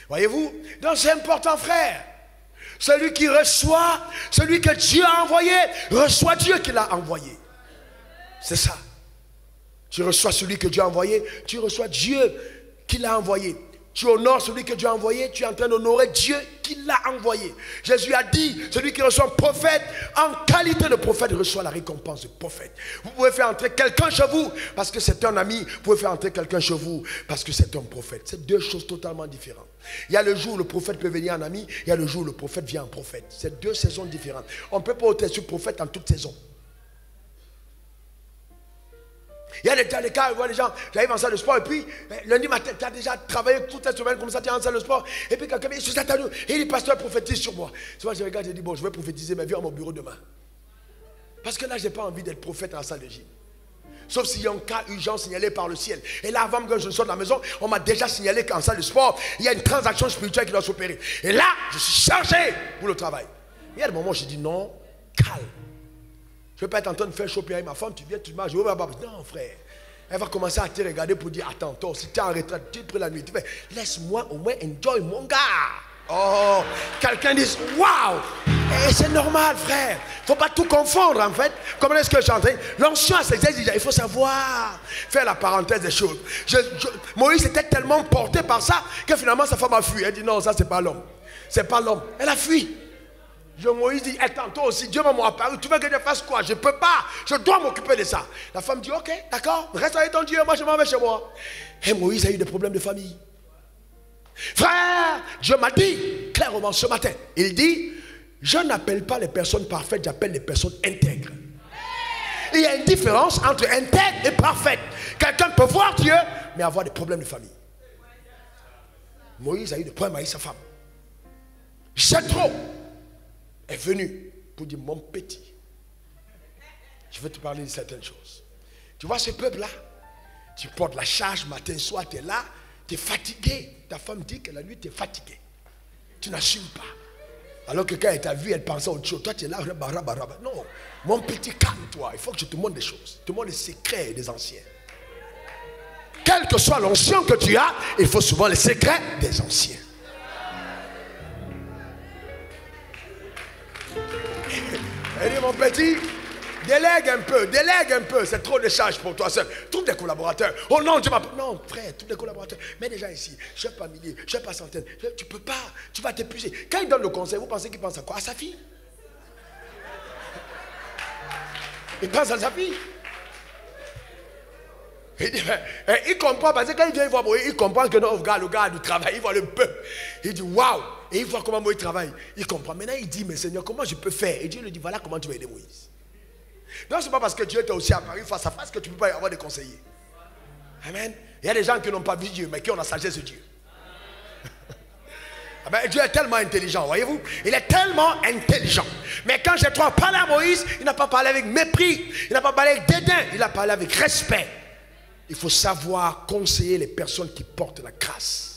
Voyez-vous? Donc c'est important, frère. Celui qui reçoit, celui que Dieu a envoyé, reçoit Dieu qui l'a envoyé. C'est ça. Tu reçois celui que Dieu a envoyé, tu reçois Dieu qui l'a envoyé. Tu honores celui que Dieu a envoyé, tu es en train d'honorer Dieu qui l'a envoyé. Jésus a dit, celui qui reçoit un prophète, en qualité de prophète, reçoit la récompense de prophète. Vous pouvez faire entrer quelqu'un chez vous parce que c'est un ami. Vous pouvez faire entrer quelqu'un chez vous parce que c'est un prophète. C'est deux choses totalement différentes. Il y a le jour où le prophète peut venir en ami, il y a le jour où le prophète vient en prophète. C'est deux saisons différentes. On ne peut pas ôter sur prophète en toute saison. Il y a des tas de cas, je vois les gens, j'arrive en salle de sport et puis lundi matin, tu as déjà travaillé toute la semaine comme ça, tu es en salle de sport et puis quelqu'un dit, et il pasteur prophétise sur moi. Tu vois, je regarde, je dis, bon, je vais prophétiser ma vie à mon bureau demain. Parce que là, je n'ai pas envie d'être prophète en salle de gym. Sauf s'il y a un cas urgent signalé par le ciel. Et là, avant que je sorte de la maison, on m'a déjà signalé qu'en salle de sport, il y a une transaction spirituelle qui doit s'opérer. Et là, je suis chargé pour le travail. Il y a des moments où je dis, non, calme. Je ne vais pas être en train de faire choper avec ma femme, tu viens, tu marches, je vais pas. Non, frère. Elle va commencer à te regarder pour dire, attends, toi, si tu es en retraite, tu es pris la nuit, tu fais, laisse-moi au moins enjoy mon gars. Oh, quelqu'un dit, waouh! Et c'est normal, frère. Il ne faut pas tout confondre, en fait. Comment est-ce que je chante? L'onction s'exerce déjà. Il faut savoir faire la parenthèse des choses. Je, je, Moïse était tellement porté par ça que finalement sa femme a fui. Elle dit, non, ça, c'est pas l'homme. C'est pas l'homme. Elle a fui. Je, Moïse dit, attends, toi aussi, Dieu m'a apparu, tu veux que je fasse quoi? Je ne peux pas, je dois m'occuper de ça. La femme dit, ok, d'accord, reste avec ton Dieu, moi je m'en vais chez moi. Et Moïse a eu des problèmes de famille. Frère, Dieu m'a dit clairement ce matin, il dit, je n'appelle pas les personnes parfaites, j'appelle les personnes intègres. Il y a une différence entre intègre et parfaite. Quelqu'un peut voir Dieu, mais avoir des problèmes de famille. Moïse a eu des problèmes avec sa femme. C'est trop. Est venu pour dire, mon petit, je veux te parler de certaines choses. Tu vois ce peuple-là, tu portes la charge matin, soir, tu es là, tu es fatigué. Ta femme dit que la nuit, tu es fatigué. Tu n'assumes pas. Alors que quand elle t'a vu, elle pensait autre chose. Toi, tu es là, barabara. Non, mon petit, calme-toi. Il faut que je te montre des choses. Je te montre les secrets des anciens. Quelle que soit l'onction que tu as, il faut souvent les secrets des anciens. Elle dit, mon petit, délègue un peu, délègue un peu, c'est trop de charge pour toi seul. Trouve des collaborateurs. Oh non, tu m'as... Non, frère, trouve des collaborateurs. Mais déjà ici, je ne suis pas milliers, je ne suis pas centaines. Tu ne peux pas, tu vas t'épuiser. Quand il donne le conseil, vous pensez qu'il pense à quoi? À sa fille. Il pense à sa fille. Il, dit, ben, il comprend, parce que quand il vient voir Moïse, il comprend que non, regarde le gars du travail, il voit le peuple. Il dit, waouh! Et il voit comment Moïse travaille. Il comprend. Maintenant, il dit, mais Seigneur, comment je peux faire? Et Dieu lui dit, voilà comment tu vas aider Moïse. Non, ce n'est pas parce que Dieu t'a aussi apparu face à face que tu ne peux pas y avoir de conseillers. Amen. Il y a des gens qui n'ont pas vu Dieu, mais qui ont la sagesse de Dieu. Ah ben, Dieu est tellement intelligent, voyez-vous. Il est tellement intelligent. Mais quand j'ai trop parlé à Moïse, il n'a pas parlé avec mépris, il n'a pas parlé avec dédain, il a parlé avec respect. Il faut savoir conseiller les personnes qui portent la grâce.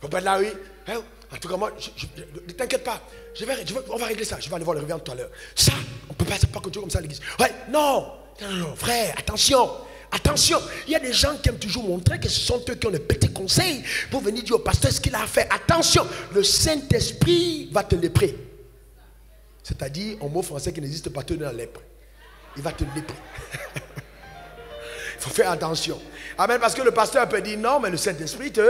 Vous pouvez être là, oui. Hein? En tout cas, moi, je, je, ne t'inquiète pas. Je vais, je vais, on va régler ça. Je vais aller voir le révérend tout à l'heure. Ça, on ne peut pas, pas continuer comme ça à l'église. Ouais, non, non, non, frère, attention. Attention, il y a des gens qui aiment toujours montrer que ce sont eux qui ont les petits conseils pour venir dire au pasteur ce qu'il a à faire. Attention, le Saint-Esprit va te léprer. C'est-à-dire, un mot français qui n'existe pas, te donne la lèpre. Il va te léprer. Il faut faire attention. Amen, parce que le pasteur peut dire, non, mais le Saint-Esprit, il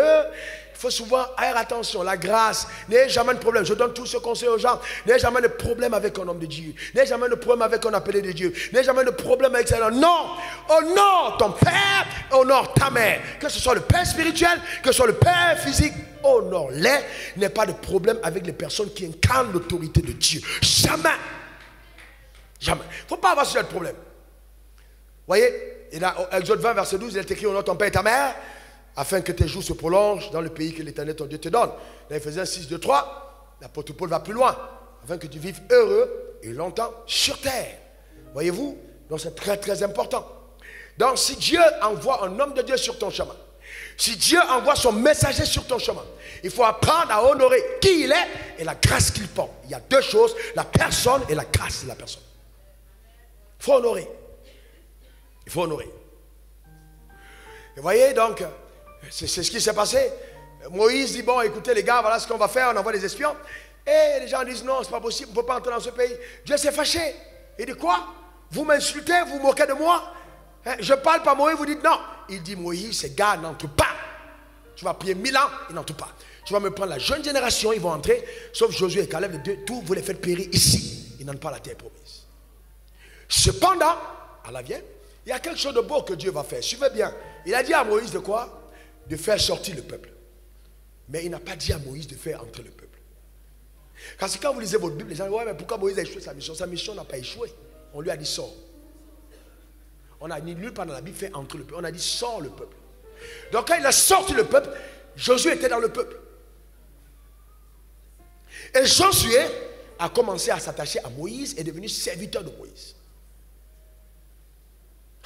faut souvent faire attention. La grâce, n'ayez jamais de problème. Je donne tout ce conseil aux gens. N'ayez jamais de problème avec un homme de Dieu. N'ayez jamais de problème avec un appelé de Dieu. N'ayez jamais de problème avec ça. Non, honore ton père, honore ta mère. Que ce soit le père spirituel, que ce soit le père physique. Honore-les. N'ayez pas de problème avec les personnes qui incarnent l'autorité de Dieu. Jamais. Jamais. Il ne faut pas avoir ce genre de problème. Voyez? Et là, Exode vingt, verset douze, il est écrit, honore ton père et ta mère, afin que tes jours se prolongent dans le pays que l'Éternel ton Dieu te donne. Dans Éphésiens six, deux, trois, l'apôtre Paul va plus loin, afin que tu vives heureux et longtemps sur terre. Voyez-vous? Donc c'est très très important. Donc si Dieu envoie un homme de Dieu sur ton chemin, si Dieu envoie son messager sur ton chemin, il faut apprendre à honorer qui il est et la grâce qu'il porte. Il y a deux choses, la personne et la grâce de la personne. Il faut honorer. Il faut honorer. Et vous voyez, donc, c'est ce qui s'est passé. Moïse dit, bon, écoutez les gars, voilà ce qu'on va faire, on envoie des espions. Et les gens disent, non, c'est pas possible, on ne peut pas entrer dans ce pays. Dieu s'est fâché. Il dit, quoi? Vous m'insultez, vous moquez de moi? Je parle par Moïse, vous dites non. Il dit, Moïse, ces gars n'entrent pas. Tu vas prier mille ans, ils n'entrent pas. Tu vas me prendre la jeune génération, ils vont entrer. Sauf Josué et Caleb, les deux, tous vous les faites périr ici. Ils n'entrent pas la terre promise. Cependant, à la vieille, il y a quelque chose de beau que Dieu va faire. Suivez bien. Il a dit à Moïse de quoi? De faire sortir le peuple. Mais il n'a pas dit à Moïse de faire entrer le peuple. Parce que quand vous lisez votre Bible, les gens disent, ouais, mais pourquoi Moïse a échoué sa mission? Sa mission n'a pas échoué. On lui a dit, sors. On n'a ni lu pendant la Bible, fait entrer le peuple. On a dit, sors le peuple. Donc quand il a sorti le peuple, Josué était dans le peuple. Et Josué a commencé à s'attacher à Moïse et est devenu serviteur de Moïse.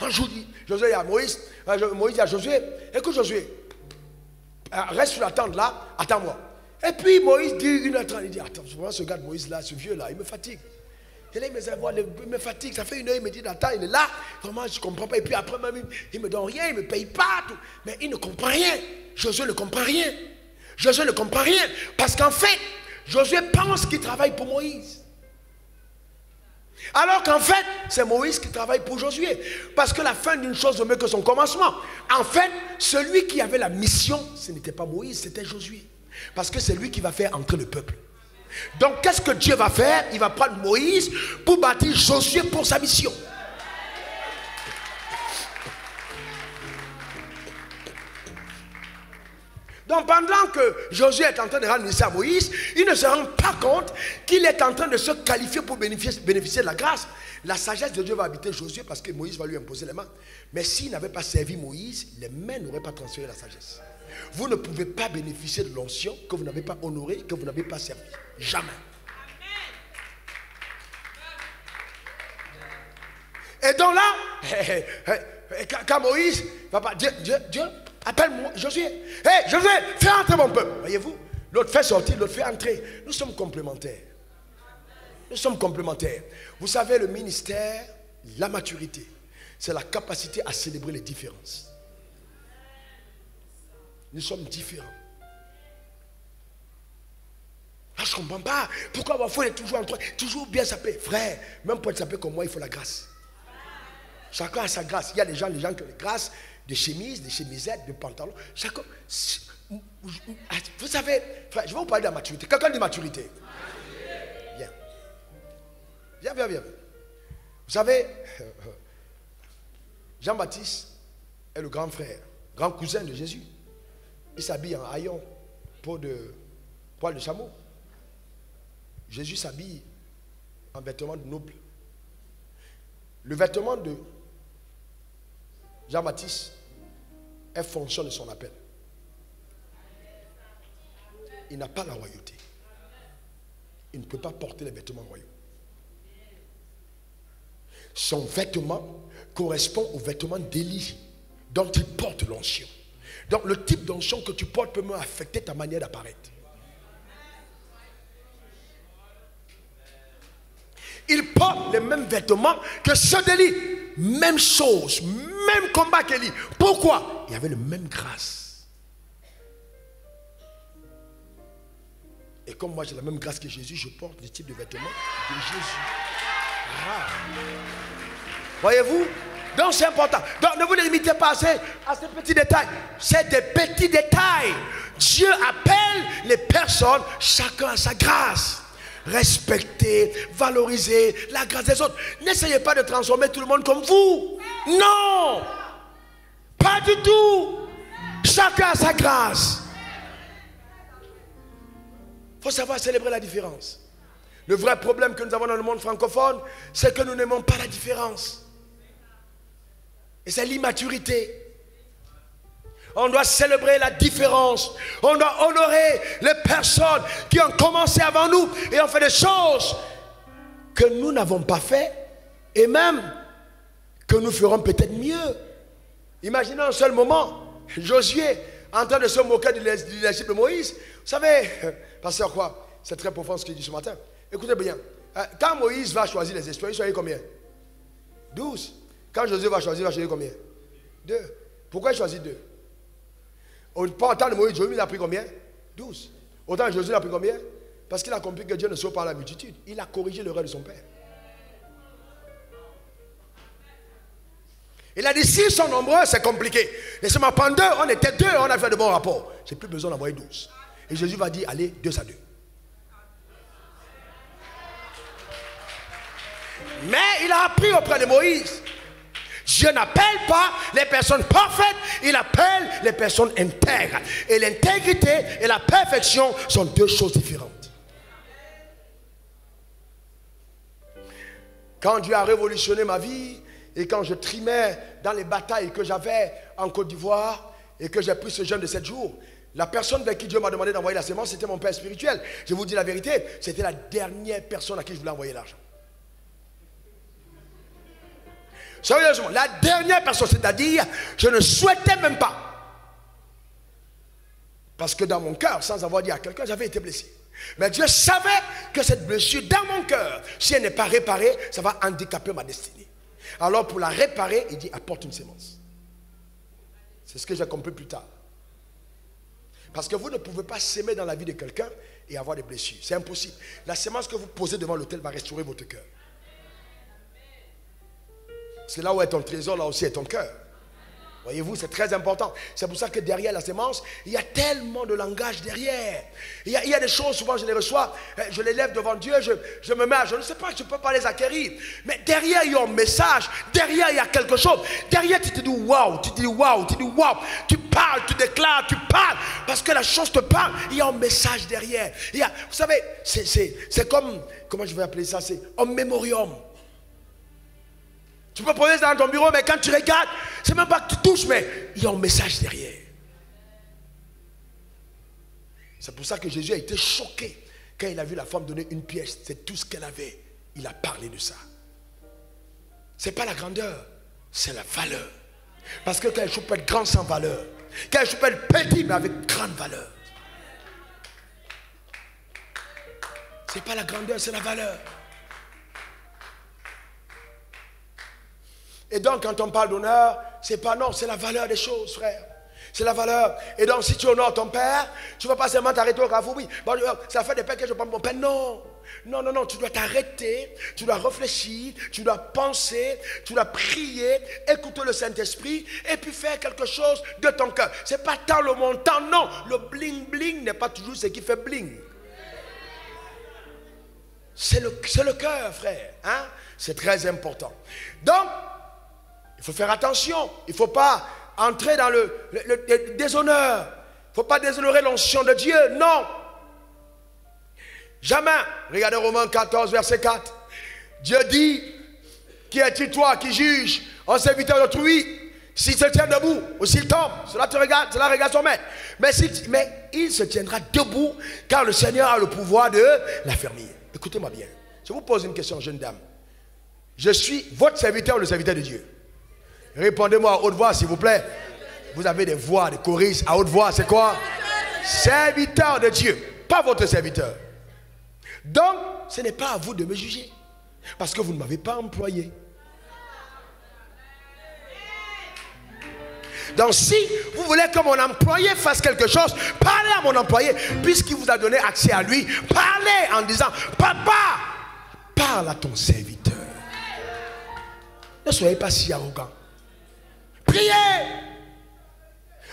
Un jour, Josué dit à Moïse, Moïse dit à Josué, écoute Josué, reste sur la tente là, attends-moi. Et puis Moïse dit, une heure trente, il dit, attends, ce gars de Moïse là, ce vieux là, il me fatigue. Et là, il me, dit, il me fatigue, ça fait une heure, il me dit, attends, il est là, vraiment, je ne comprends pas. Et puis après, même, il ne me donne rien, il ne me paye pas, tout. Mais il ne comprend rien. Josué ne comprend rien. Josué ne comprend rien. Parce qu'en fait, Josué pense qu'il travaille pour Moïse. Alors qu'en fait, c'est Moïse qui travaille pour Josué. Parce que la fin d'une chose vaut mieux que son commencement. En fait, celui qui avait la mission, ce n'était pas Moïse, c'était Josué. Parce que c'est lui qui va faire entrer le peuple. Donc, qu'est-ce que Dieu va faire? Il va prendre Moïse pour bâtir Josué pour sa mission. Donc pendant que Josué est en train de rendre ministère à Moïse, il ne se rend pas compte qu'il est en train de se qualifier pour bénéficier, bénéficier de la grâce. La sagesse de Dieu va habiter Josué parce que Moïse va lui imposer les mains. Mais s'il n'avait pas servi Moïse, les mains n'auraient pas transféré la sagesse. Vous ne pouvez pas bénéficier de l'onction que vous n'avez pas honorée, que vous n'avez pas servi. Jamais. Et donc là, quand Moïse va pas Dieu, Dieu, Dieu. Appelle-moi, Josué. Hé, hey, Josué, fais entrer mon peuple. Voyez-vous, l'autre fait sortir, l'autre fait entrer. Nous sommes complémentaires. Nous sommes complémentaires. Vous savez, le ministère, la maturité, c'est la capacité à célébrer les différences. Nous sommes différents. Ah, je ne comprends pas. Pourquoi ma foi est toujours en toi? Toujours bien sapé. Frère, même pour être sapé comme moi, il faut la grâce. Chacun a sa grâce. Il y a des gens, les gens qui ont la grâce. Des chemises, des chemisettes, des pantalons. Chacun. Vous savez, frère, je vais vous parler de la maturité. Quelqu'un dit maturité. Bien. Bien, bien, bien. Vous savez, Jean-Baptiste est le grand frère, grand cousin de Jésus. Il s'habille en haillon, peau de poil de chameau. Jésus s'habille en vêtements nobles. Le vêtement de Jean-Baptiste est fonction de son appel. Il n'a pas la royauté. Il ne peut pas porter les vêtements royaux. Son vêtement correspond au vêtement d'Élie, dont il porte l'onction. Donc le type d'onction que tu portes peut même affecter ta manière d'apparaître. Il porte les mêmes vêtements que ceux d'Élie. Même chose, même combat qu'Élie. Pourquoi? Il y avait la même grâce. Et comme moi j'ai la même grâce que Jésus, je porte le type de vêtements de Jésus. Ah. Voyez-vous? Donc c'est important. Donc ne vous limitez pas à ces, à ces petits détails. C'est des petits détails. Dieu appelle les personnes, chacun à sa grâce. Respectez, valorisez la grâce des autres. N'essayez pas de transformer tout le monde comme vous. Non, pas du tout. Chacun a sa grâce. Il faut savoir célébrer la différence. Le vrai problème que nous avons dans le monde francophone, c'est que nous n'aimons pas la différence. Et c'est l'immaturité. On doit célébrer la différence. On doit honorer les personnes qui ont commencé avant nous et ont fait des choses que nous n'avons pas fait et même que nous ferons peut-être mieux. Imaginez un seul moment Josué en train de se moquer du leadership de Moïse. Vous savez, pasteur quoi, c'est très profond ce qu'il dit ce matin. Écoutez bien, quand Moïse va choisir les esprits, il choisit combien? douze. Quand Josué va choisir, il va choisir combien? deux. Pourquoi il choisit deux? Au temps de Moïse, Josué a pris combien? douze. Au temps de Josué, il a pris combien? Parce qu'il a compris que Dieu ne sauve pas la multitude. Il a corrigé l'erreur de son père. Il a dit, s'ils sont nombreux, c'est compliqué. Laissez-moi prendre deux, on était deux, on a fait de bons rapports. J'ai plus besoin d'envoyer douze. Et Jésus va dire, allez, deux à deux. Mais il a appris auprès de Moïse. Dieu n'appelle pas les personnes parfaites, il appelle les personnes intègres. Et l'intégrité et la perfection sont deux choses différentes. Quand Dieu a révolutionné ma vie, et quand je trimais dans les batailles que j'avais en Côte d'Ivoire, et que j'ai pris ce jeûne de sept jours, la personne vers qui Dieu m'a demandé d'envoyer la semence, c'était mon père spirituel. Je vous dis la vérité, c'était la dernière personne à qui je voulais envoyer l'argent. Sérieusement, la dernière personne, c'est-à-dire, je ne souhaitais même pas. Parce que dans mon cœur, sans avoir dit à quelqu'un, j'avais été blessé. Mais Dieu savait que cette blessure dans mon cœur, si elle n'est pas réparée, ça va handicaper ma destinée. Alors pour la réparer, il dit, apporte une semence. C'est ce que j'ai compris plus tard. Parce que vous ne pouvez pas s'aimer dans la vie de quelqu'un et avoir des blessures. C'est impossible. La semence que vous posez devant l'autel va restaurer votre cœur. C'est là où est ton trésor, là aussi est ton cœur. Voyez-vous, c'est très important. C'est pour ça que derrière la semence, il y a tellement de langage derrière. Il y a, il y a des choses, souvent je les reçois, je les lève devant Dieu, je, je me mets à, je ne sais pas, je ne peux pas les acquérir. Mais derrière, il y a un message, derrière, il y a quelque chose. Derrière, tu te dis waouh, tu te dis waouh, tu te dis waouh. Tu parles, tu déclares, tu parles. Parce que la chose te parle, il y a un message derrière. Il y a, vous savez, c'est comme, comment je vais appeler ça, c'est un mémorium. Tu peux poser dans ton bureau, mais quand tu regardes, c'est même pas que tu touches, mais il y a un message derrière. C'est pour ça que Jésus a été choqué quand il a vu la femme donner une pièce. C'est tout ce qu'elle avait. Il a parlé de ça. C'est pas la grandeur, c'est la valeur. Parce que quelque chose peut être grand sans valeur. Quelque chose peut être petit, mais avec grande valeur. C'est pas la grandeur, c'est la valeur. Et donc, quand on parle d'honneur, c'est pas non, c'est la valeur des choses, frère. C'est la valeur. Et donc, si tu honores ton père, tu ne vas pas seulement t'arrêter au carrefour. Oui, bon, ça fait des peines que je prends mon père. Non, non, non, non. Tu dois t'arrêter, tu dois réfléchir, tu dois penser, tu dois prier, écouter le Saint-Esprit et puis faire quelque chose de ton cœur. Ce n'est pas tant le montant, non. Le bling-bling n'est pas toujours ce qui fait bling. C'est le, c'est le cœur, frère. Hein? C'est très important. Donc, il faut faire attention. Il ne faut pas entrer dans le, le, le, le déshonneur. Il ne faut pas déshonorer l'onction de Dieu. Non. Jamais. Regardez Romains quatorze, verset quatre. Dieu dit, qui es-tu toi qui juges en serviteur d'autrui? S'il se tient debout ou s'il tombe, cela te regarde, cela regarde son maître. Mais, si, mais il se tiendra debout car le Seigneur a le pouvoir de l'affermir. Écoutez-moi bien. Je vous pose une question, jeune dame. Je suis votre serviteur ou le serviteur de Dieu? Répondez-moi à haute voix, s'il vous plaît. Vous avez des voix, des choristes à haute voix, c'est quoi? Serviteur de Dieu, pas votre serviteur. Donc, ce n'est pas à vous de me juger. Parce que vous ne m'avez pas employé. Donc, si vous voulez que mon employé fasse quelque chose, parlez à mon employé, puisqu'il vous a donné accès à lui. Parlez en disant, papa, parle à ton serviteur. Ne soyez pas si arrogant. prier.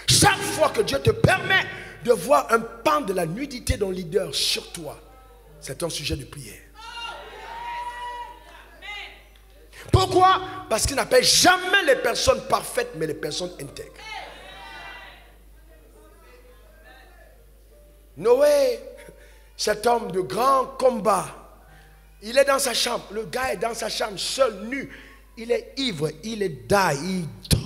Chaque fois que Dieu te permet de voir un pan de la nudité d'un leader sur toi, c'est un sujet de prière. Pourquoi? Parce qu'il n'appelle jamais les personnes parfaites, mais les personnes intègres. Noé, cet homme de grand combat, il est dans sa chambre, le gars est dans sa chambre, seul, nu, il est ivre, il est daille, il tombe.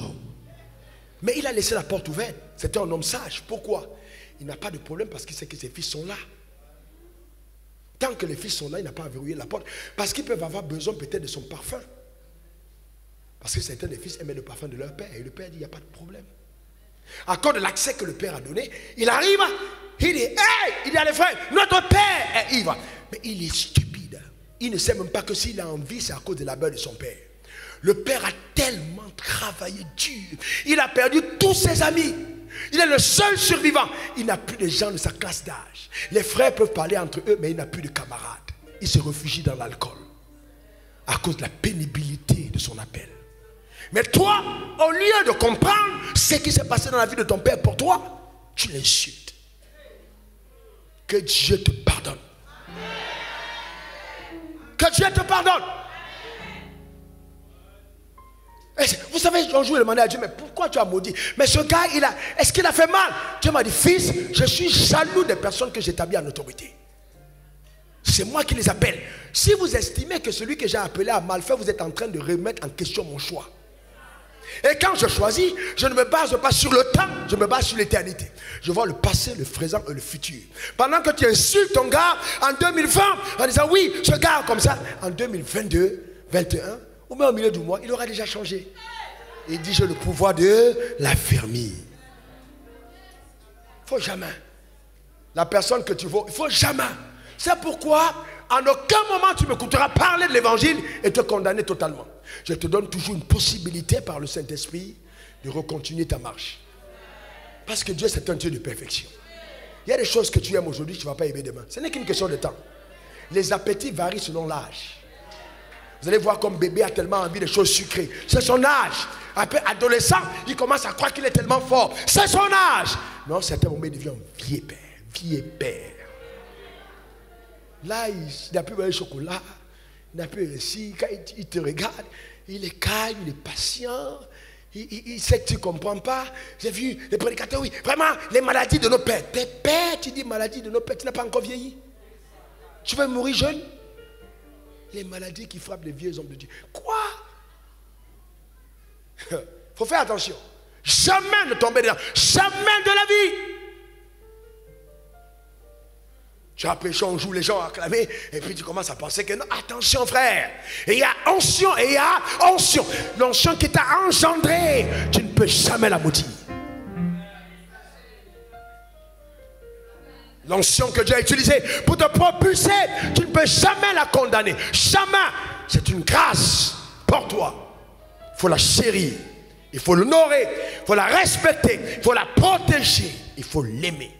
Mais il a laissé la porte ouverte, c'était un homme sage. Pourquoi? Il n'a pas de problème parce qu'il sait que ses fils sont là. Tant que les fils sont là, il n'a pas verrouillé la porte. Parce qu'ils peuvent avoir besoin peut-être de son parfum. Parce que certains des fils aimaient le parfum de leur père. Et le père dit, il n'y a pas de problème. À cause de l'accès que le père a donné, il arrive, il dit, hey, il dit à les frères, notre père est ivre. Mais il est stupide. Il ne sait même pas que s'il a envie, c'est à cause de la peur de son père. Le père a tellement travaillé dur. Il a perdu tous ses amis. Il est le seul survivant. Il n'a plus de gens de sa classe d'âge. Les frères peuvent parler entre eux, mais il n'a plus de camarades. Il se réfugie dans l'alcool à cause de la pénibilité de son appel. Mais toi, au lieu de comprendre ce qui s'est passé dans la vie de ton père pour toi, tu l'insultes. Que Dieu te pardonne. Que Dieu te pardonne. Vous savez, un jour, il demandait à Dieu, mais pourquoi tu as maudit? Mais ce gars, il a, est-ce qu'il a fait mal? Dieu m'a dit, fils, je suis jaloux des personnes que j'établis en autorité. C'est moi qui les appelle. Si vous estimez que celui que j'ai appelé a mal fait, vous êtes en train de remettre en question mon choix. Et quand je choisis, je ne me base pas sur le temps, je me base sur l'éternité. Je vois le passé, le présent et le futur. Pendant que tu insultes ton gars en deux mille vingt, en disant, oui, ce gars comme ça, en deux mille vingt-deux, vingt et un, ou même au milieu du mois, il aura déjà changé. Il dit, j'ai le pouvoir de l'affermir. Il ne faut jamais. La personne que tu vaux, il ne faut jamais. C'est pourquoi, en aucun moment, tu m'écouteras parler de l'évangile et te condamner totalement. Je te donne toujours une possibilité par le Saint-Esprit de recontinuer ta marche. Parce que Dieu, c'est un Dieu de perfection. Il y a des choses que tu aimes aujourd'hui, tu ne vas pas aimer demain. Ce n'est qu'une question de temps. Les appétits varient selon l'âge. Vous allez voir comme bébé a tellement envie de choses sucrées. C'est son âge. Après adolescent, il commence à croire qu'il est tellement fort. C'est son âge. Mais en certains moments, il devient vieux père. Vieux père. Là, il n'a plus le chocolat. Il n'a plus réussi. Quand il, il te regarde, il est calme, il est patient. Il, il, il sait que tu ne comprends pas. J'ai vu les prédicateurs, oui. Vraiment, les maladies de nos pères. Tes pères, tu dis maladies de nos pères. Tu n'as pas encore vieilli. Tu veux mourir jeune? Les maladies qui frappent les vieux hommes de Dieu. Quoi? Il faut faire attention. Jamais ne tomber dedans. Jamais de la vie. Tu as prêché un jour, les gens ont acclamé. Et puis tu commences à penser que non. Attention frère. Il y a onction et il y a onction. L'onction qui t'a engendré. Tu ne peux jamais la maudire. L'onction que Dieu a utilisée pour te propulser, tu ne peux jamais la condamner. Jamais. C'est une grâce pour toi. Il faut la chérir. Il faut l'honorer. Il faut la respecter. Il faut la protéger. Il faut l'aimer.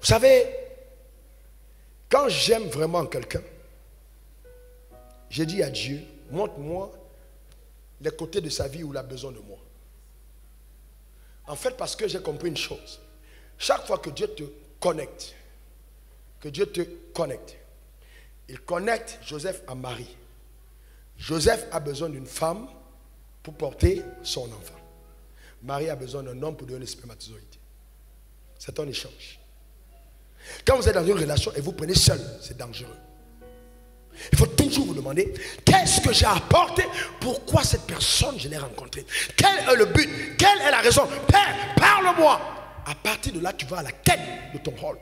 Vous savez, quand j'aime vraiment quelqu'un, j'ai dit à Dieu, montre-moi les côtés de sa vie où il a besoin de moi. En fait, parce que j'ai compris une chose. Chaque fois que Dieu te connecte, que Dieu te connecte, il connecte Joseph à Marie. Joseph a besoin d'une femme pour porter son enfant. Marie a besoin d'un homme pour donner le spermatozoïde. C'est un échange. Quand vous êtes dans une relation et vous prenez seul, c'est dangereux. Il faut toujours vous demander, qu'est-ce que j'ai apporté? Pourquoi cette personne je l'ai rencontrée? Quel est le but? Quelle est la raison? Père, parle-moi. À partir de là, tu vas à la quête de ton rôle.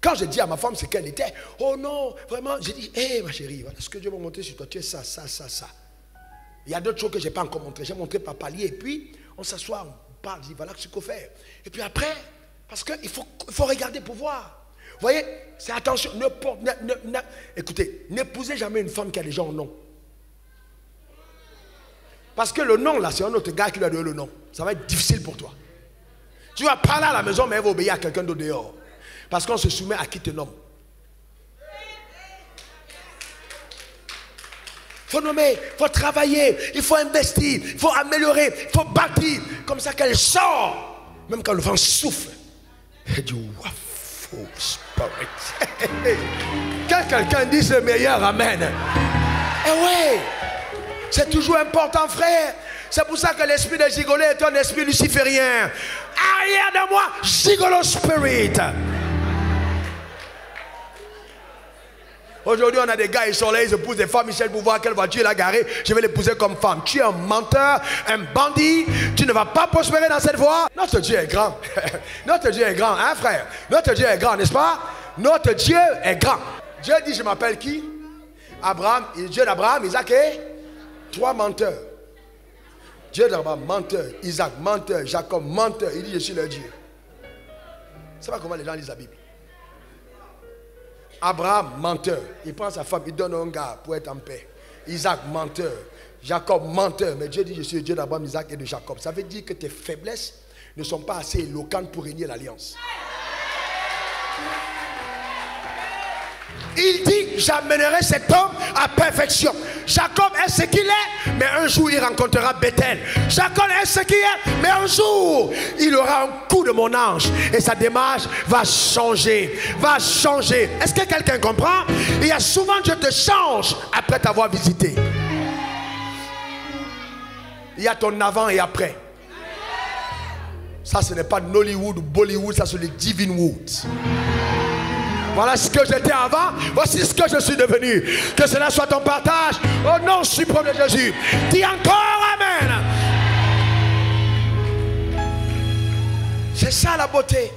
Quand je dis à ma femme ce qu'elle était, oh non, vraiment, j'ai dit, hé hey, ma chérie, voilà ce que Dieu m'a montré sur toi, tu es ça, ça, ça, ça. Il y a d'autres choses que je n'ai pas encore montrées. J'ai montré par palier et puis on s'assoit, on parle, je dis voilà ce qu'il faut faire. Et puis après, parce qu'il faut, faut regarder pour voir. Vous voyez, c'est attention. Ne, ne, ne, ne, écoutez, n'épousez jamais une femme qui a déjà un nom. Parce que le nom, là, c'est un autre gars qui lui a donné le nom. Ça va être difficile pour toi. Tu vas parler à la maison, mais elle va obéir à quelqu'un d'autre dehors. Parce qu'on se soumet à qui te nomme. faut nommer, il faut travailler, il faut investir, il faut améliorer, il faut bâtir. Comme ça qu'elle sort, même quand le vent souffle. Elle dit, Wafo Spirit. Quand quelqu'un dit le meilleur, amen. Eh oui, c'est toujours important, frère. C'est pour ça que l'esprit de gigolo est un esprit luciférien. Arrière de moi, gigolo spirit. Aujourd'hui, on a des gars, ils sont là, ils épousent des femmes, ils cherchent pour voir quelle voiture il a garée. Je vais l'épouser comme femme. Tu es un menteur, un bandit. Tu ne vas pas prospérer dans cette voie. Notre Dieu est grand. Notre Dieu est grand, hein, frère? Notre Dieu est grand, n'est-ce pas? Notre Dieu est grand. Dieu dit, je m'appelle qui? Abraham, Dieu d'Abraham, Isaac et trois menteurs. Dieu d'Abraham, menteur. Isaac, menteur. Jacob, menteur. Il dit, je suis leur Dieu. C'est pas comment les gens lisent la Bible. Abraham, menteur. Il prend sa femme, il donne un gars pour être en paix. Isaac, menteur. Jacob, menteur. Mais Dieu dit, je suis le Dieu d'Abraham, Isaac et de Jacob. Ça veut dire que tes faiblesses ne sont pas assez éloquentes pour régner l'alliance. Il dit, j'amènerai cet homme à perfection. Jacob est ce qu'il est, mais un jour il rencontrera Bethel. Jacob est ce qu'il est, mais un jour il aura un coup de mon ange. Et sa démarche va changer, va changer. Est-ce que quelqu'un comprend? Il y a souvent Dieu te change après t'avoir visité. Il y a ton avant et après. Ça, ce n'est pas Nollywood ou Bollywood, ça c'est le Divine Wood. Voilà ce que j'étais avant, voici ce que je suis devenu. Que cela soit ton partage. Au nom suprême de Jésus. Dis encore amen. C'est ça la beauté.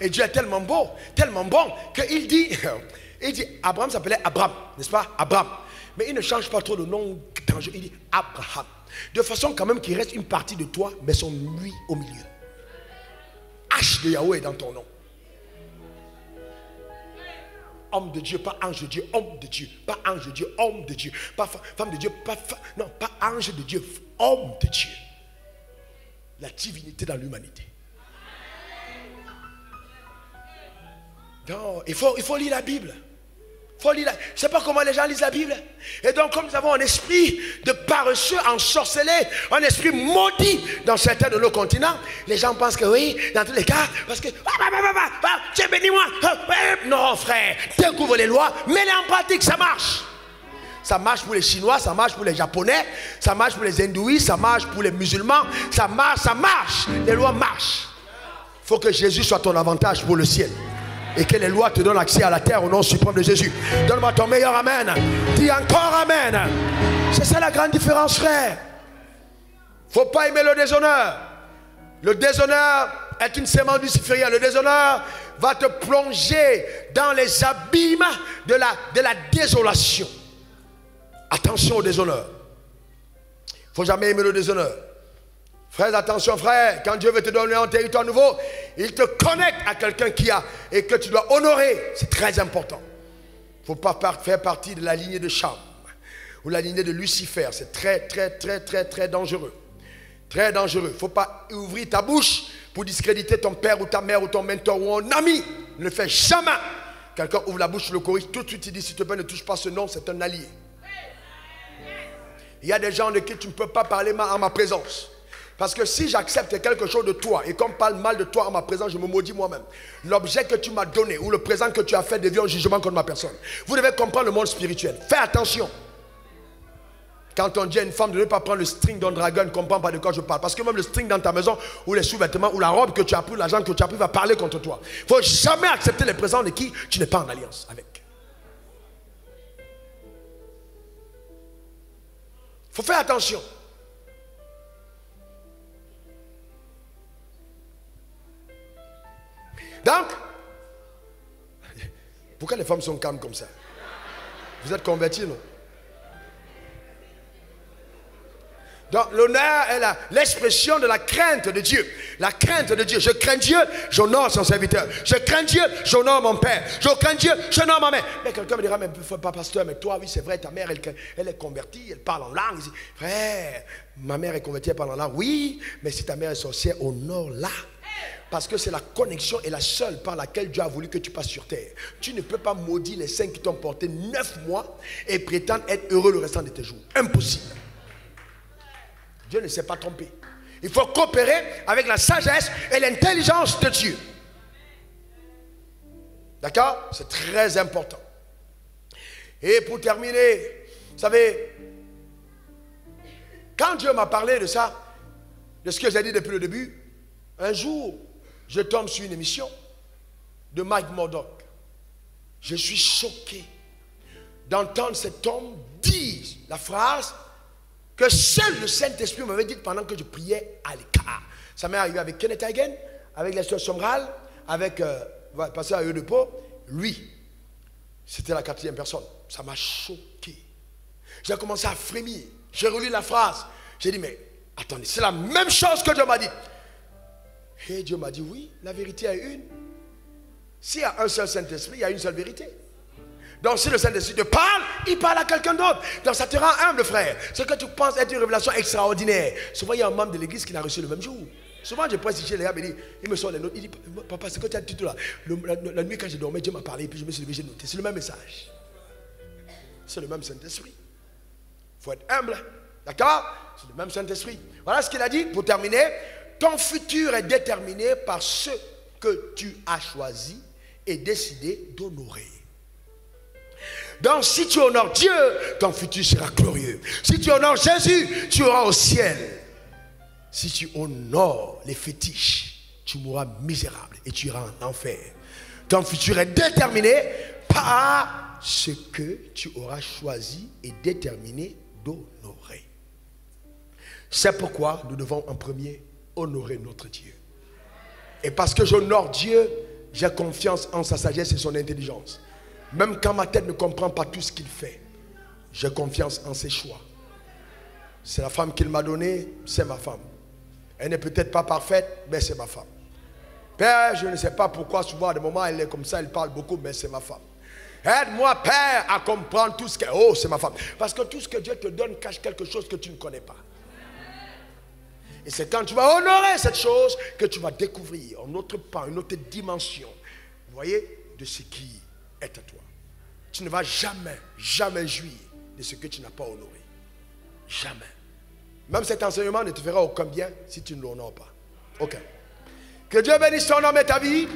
Et Dieu est tellement beau, tellement bon, qu'il dit, il dit, Abraham s'appelait Abraham, n'est-ce pas? Abraham. Mais il ne change pas trop le nom dangereux. Il dit Abraham. De façon quand même qu'il reste une partie de toi, mais son lui au milieu. H de Yahweh est dans ton nom. Homme de Dieu, pas ange de Dieu, homme de Dieu, pas ange de Dieu, homme de Dieu, pas femme de Dieu, pas non, pas ange de Dieu, homme de Dieu. La divinité dans l'humanité. Non, il faut, il faut lire la Bible. Il faut lire la... Je ne sais pas comment les gens lisent la Bible. Et donc, comme nous avons un esprit de paresseux, ensorcelé, un esprit maudit dans certains de nos continents, les gens pensent que oui, dans tous les cas, parce que Dieu bénis moi. Non, frère, découvre les lois, mets-les en pratique, ça marche. Ça marche pour les Chinois, ça marche pour les Japonais, ça marche pour les Hindouistes, ça marche pour les musulmans, ça marche, ça marche. Les lois marchent. Il faut que Jésus soit ton avantage pour le ciel. Et que les lois te donnent accès à la terre au nom suprême de Jésus. Donne-moi ton meilleur amen. Dis encore amen. C'est ça la grande différence, frère. Il ne faut pas aimer le déshonneur. Le déshonneur est une semence luciférienne. Le déshonneur va te plonger dans les abîmes de la, de la désolation. Attention au déshonneur. Il ne faut jamais aimer le déshonneur. Frère, attention frère, quand Dieu veut te donner un territoire nouveau, il te connecte à quelqu'un qui a et que tu dois honorer. C'est très important. Il ne faut pas faire partie de la lignée de Cham ou la lignée de Lucifer. C'est très, très, très, très, très dangereux. Très dangereux. Il ne faut pas ouvrir ta bouche pour discréditer ton père ou ta mère ou ton mentor ou un ami. Ne le fais jamais. Quelqu'un ouvre la bouche, le corrige, tout de suite il dit, s'il te plaît, ne touche pas ce nom, c'est un allié. Il y a des gens de qui tu ne peux pas parler mal en ma présence. Parce que si j'accepte quelque chose de toi et qu'on parle mal de toi en ma présence, je me maudis moi-même. L'objet que tu m'as donné ou le présent que tu as fait devient un jugement contre ma personne. Vous devez comprendre le monde spirituel. Fais attention. Quand on dit à une femme de ne pas prendre le string d'un dragon, ne comprends pas de quoi je parle. Parce que même le string dans ta maison ou les sous-vêtements ou la robe que tu as pris, l'argent que tu as pris va parler contre toi. Il ne faut jamais accepter les présents de qui tu n'es pas en alliance avec. Il faut faire attention. Donc, pourquoi les femmes sont calmes comme ça? Vous êtes convertis, non? Donc, l'honneur est l'expression de la crainte de Dieu. La crainte de Dieu. Je crains Dieu, j'honore son serviteur. Je crains Dieu, j'honore mon père. Je crains Dieu, j'honore ma mère. Mais quelqu'un me dira, mais pas pasteur, mais toi, oui, c'est vrai, ta mère, elle, elle est convertie, elle parle en langue. Frère, ma mère est convertie, elle parle en langue. Oui, mais si ta mère est sorcière, honore-la. Parce que c'est la connexion et la seule par laquelle Dieu a voulu que tu passes sur terre. Tu ne peux pas maudire les cinq qui t'ont porté neuf mois et prétendre être heureux le restant de tes jours. Impossible. Dieu ne s'est pas trompé. Il faut coopérer avec la sagesse et l'intelligence de Dieu. D'accord? C'est très important. Et pour terminer, vous savez, quand Dieu m'a parlé de ça, de ce que j'ai dit depuis le début, un jour, je tombe sur une émission de Mike Murdoch. Je suis choqué d'entendre cet homme dire la phrase que seul le Saint-Esprit m'avait dite pendant que je priais à l'écart. Ça m'est arrivé avec Kenneth Hagen, avec la sœur Somral, avec euh, passer à Eudepo. Lui, c'était la quatrième personne. Ça m'a choqué. J'ai commencé à frémir. J'ai relu la phrase. J'ai dit, mais attendez, c'est la même chose que Dieu m'a dit. Et Dieu m'a dit, oui, la vérité est une. S'il y a un seul Saint-Esprit, il y a une seule vérité. Donc si le Saint-Esprit te parle, il parle à quelqu'un d'autre. Donc ça te rend humble, frère. Ce que tu penses être une révélation extraordinaire. Souvent, il y a un membre de l'église qui l'a reçu le même jour. Souvent, je presse chez les gars, il me sort les notes. Il dit, papa, c'est que tu as dit tout là. Le, la, la nuit, quand je dormais, Dieu m'a parlé, et puis je me suis levé, j'ai noté. C'est le même message. C'est le même Saint-Esprit. Il faut être humble. D'accord? C'est le même Saint-Esprit. Voilà ce qu'il a dit pour terminer. Ton futur est déterminé par ce que tu as choisi et décidé d'honorer. Donc si tu honores Dieu, ton futur sera glorieux. Si tu honores Jésus, tu iras au ciel. Si tu honores les fétiches, tu mourras misérable et tu iras en enfer. Ton futur est déterminé par ce que tu auras choisi et déterminé d'honorer. C'est pourquoi nous devons en premier honorer notre Dieu. Et parce que j'honore Dieu, j'ai confiance en sa sagesse et son intelligence. Même quand ma tête ne comprend pas tout ce qu'il fait, j'ai confiance en ses choix. C'est la femme qu'il m'a donnée, c'est ma femme. Elle n'est peut-être pas parfaite, mais c'est ma femme. Père, je ne sais pas pourquoi souvent à des moments elle est comme ça, elle parle beaucoup, mais c'est ma femme. Aide-moi, Père, à comprendre tout ce que... Oh, c'est ma femme. Parce que tout ce que Dieu te donne cache quelque chose que tu ne connais pas. Et c'est quand tu vas honorer cette chose que tu vas découvrir un autre pan, une autre dimension, vous voyez, de ce qui est à toi. Tu ne vas jamais, jamais jouir de ce que tu n'as pas honoré. Jamais. Même cet enseignement ne te fera aucun bien si tu ne l'honores pas. Ok. Que Dieu bénisse ton homme et ta vie.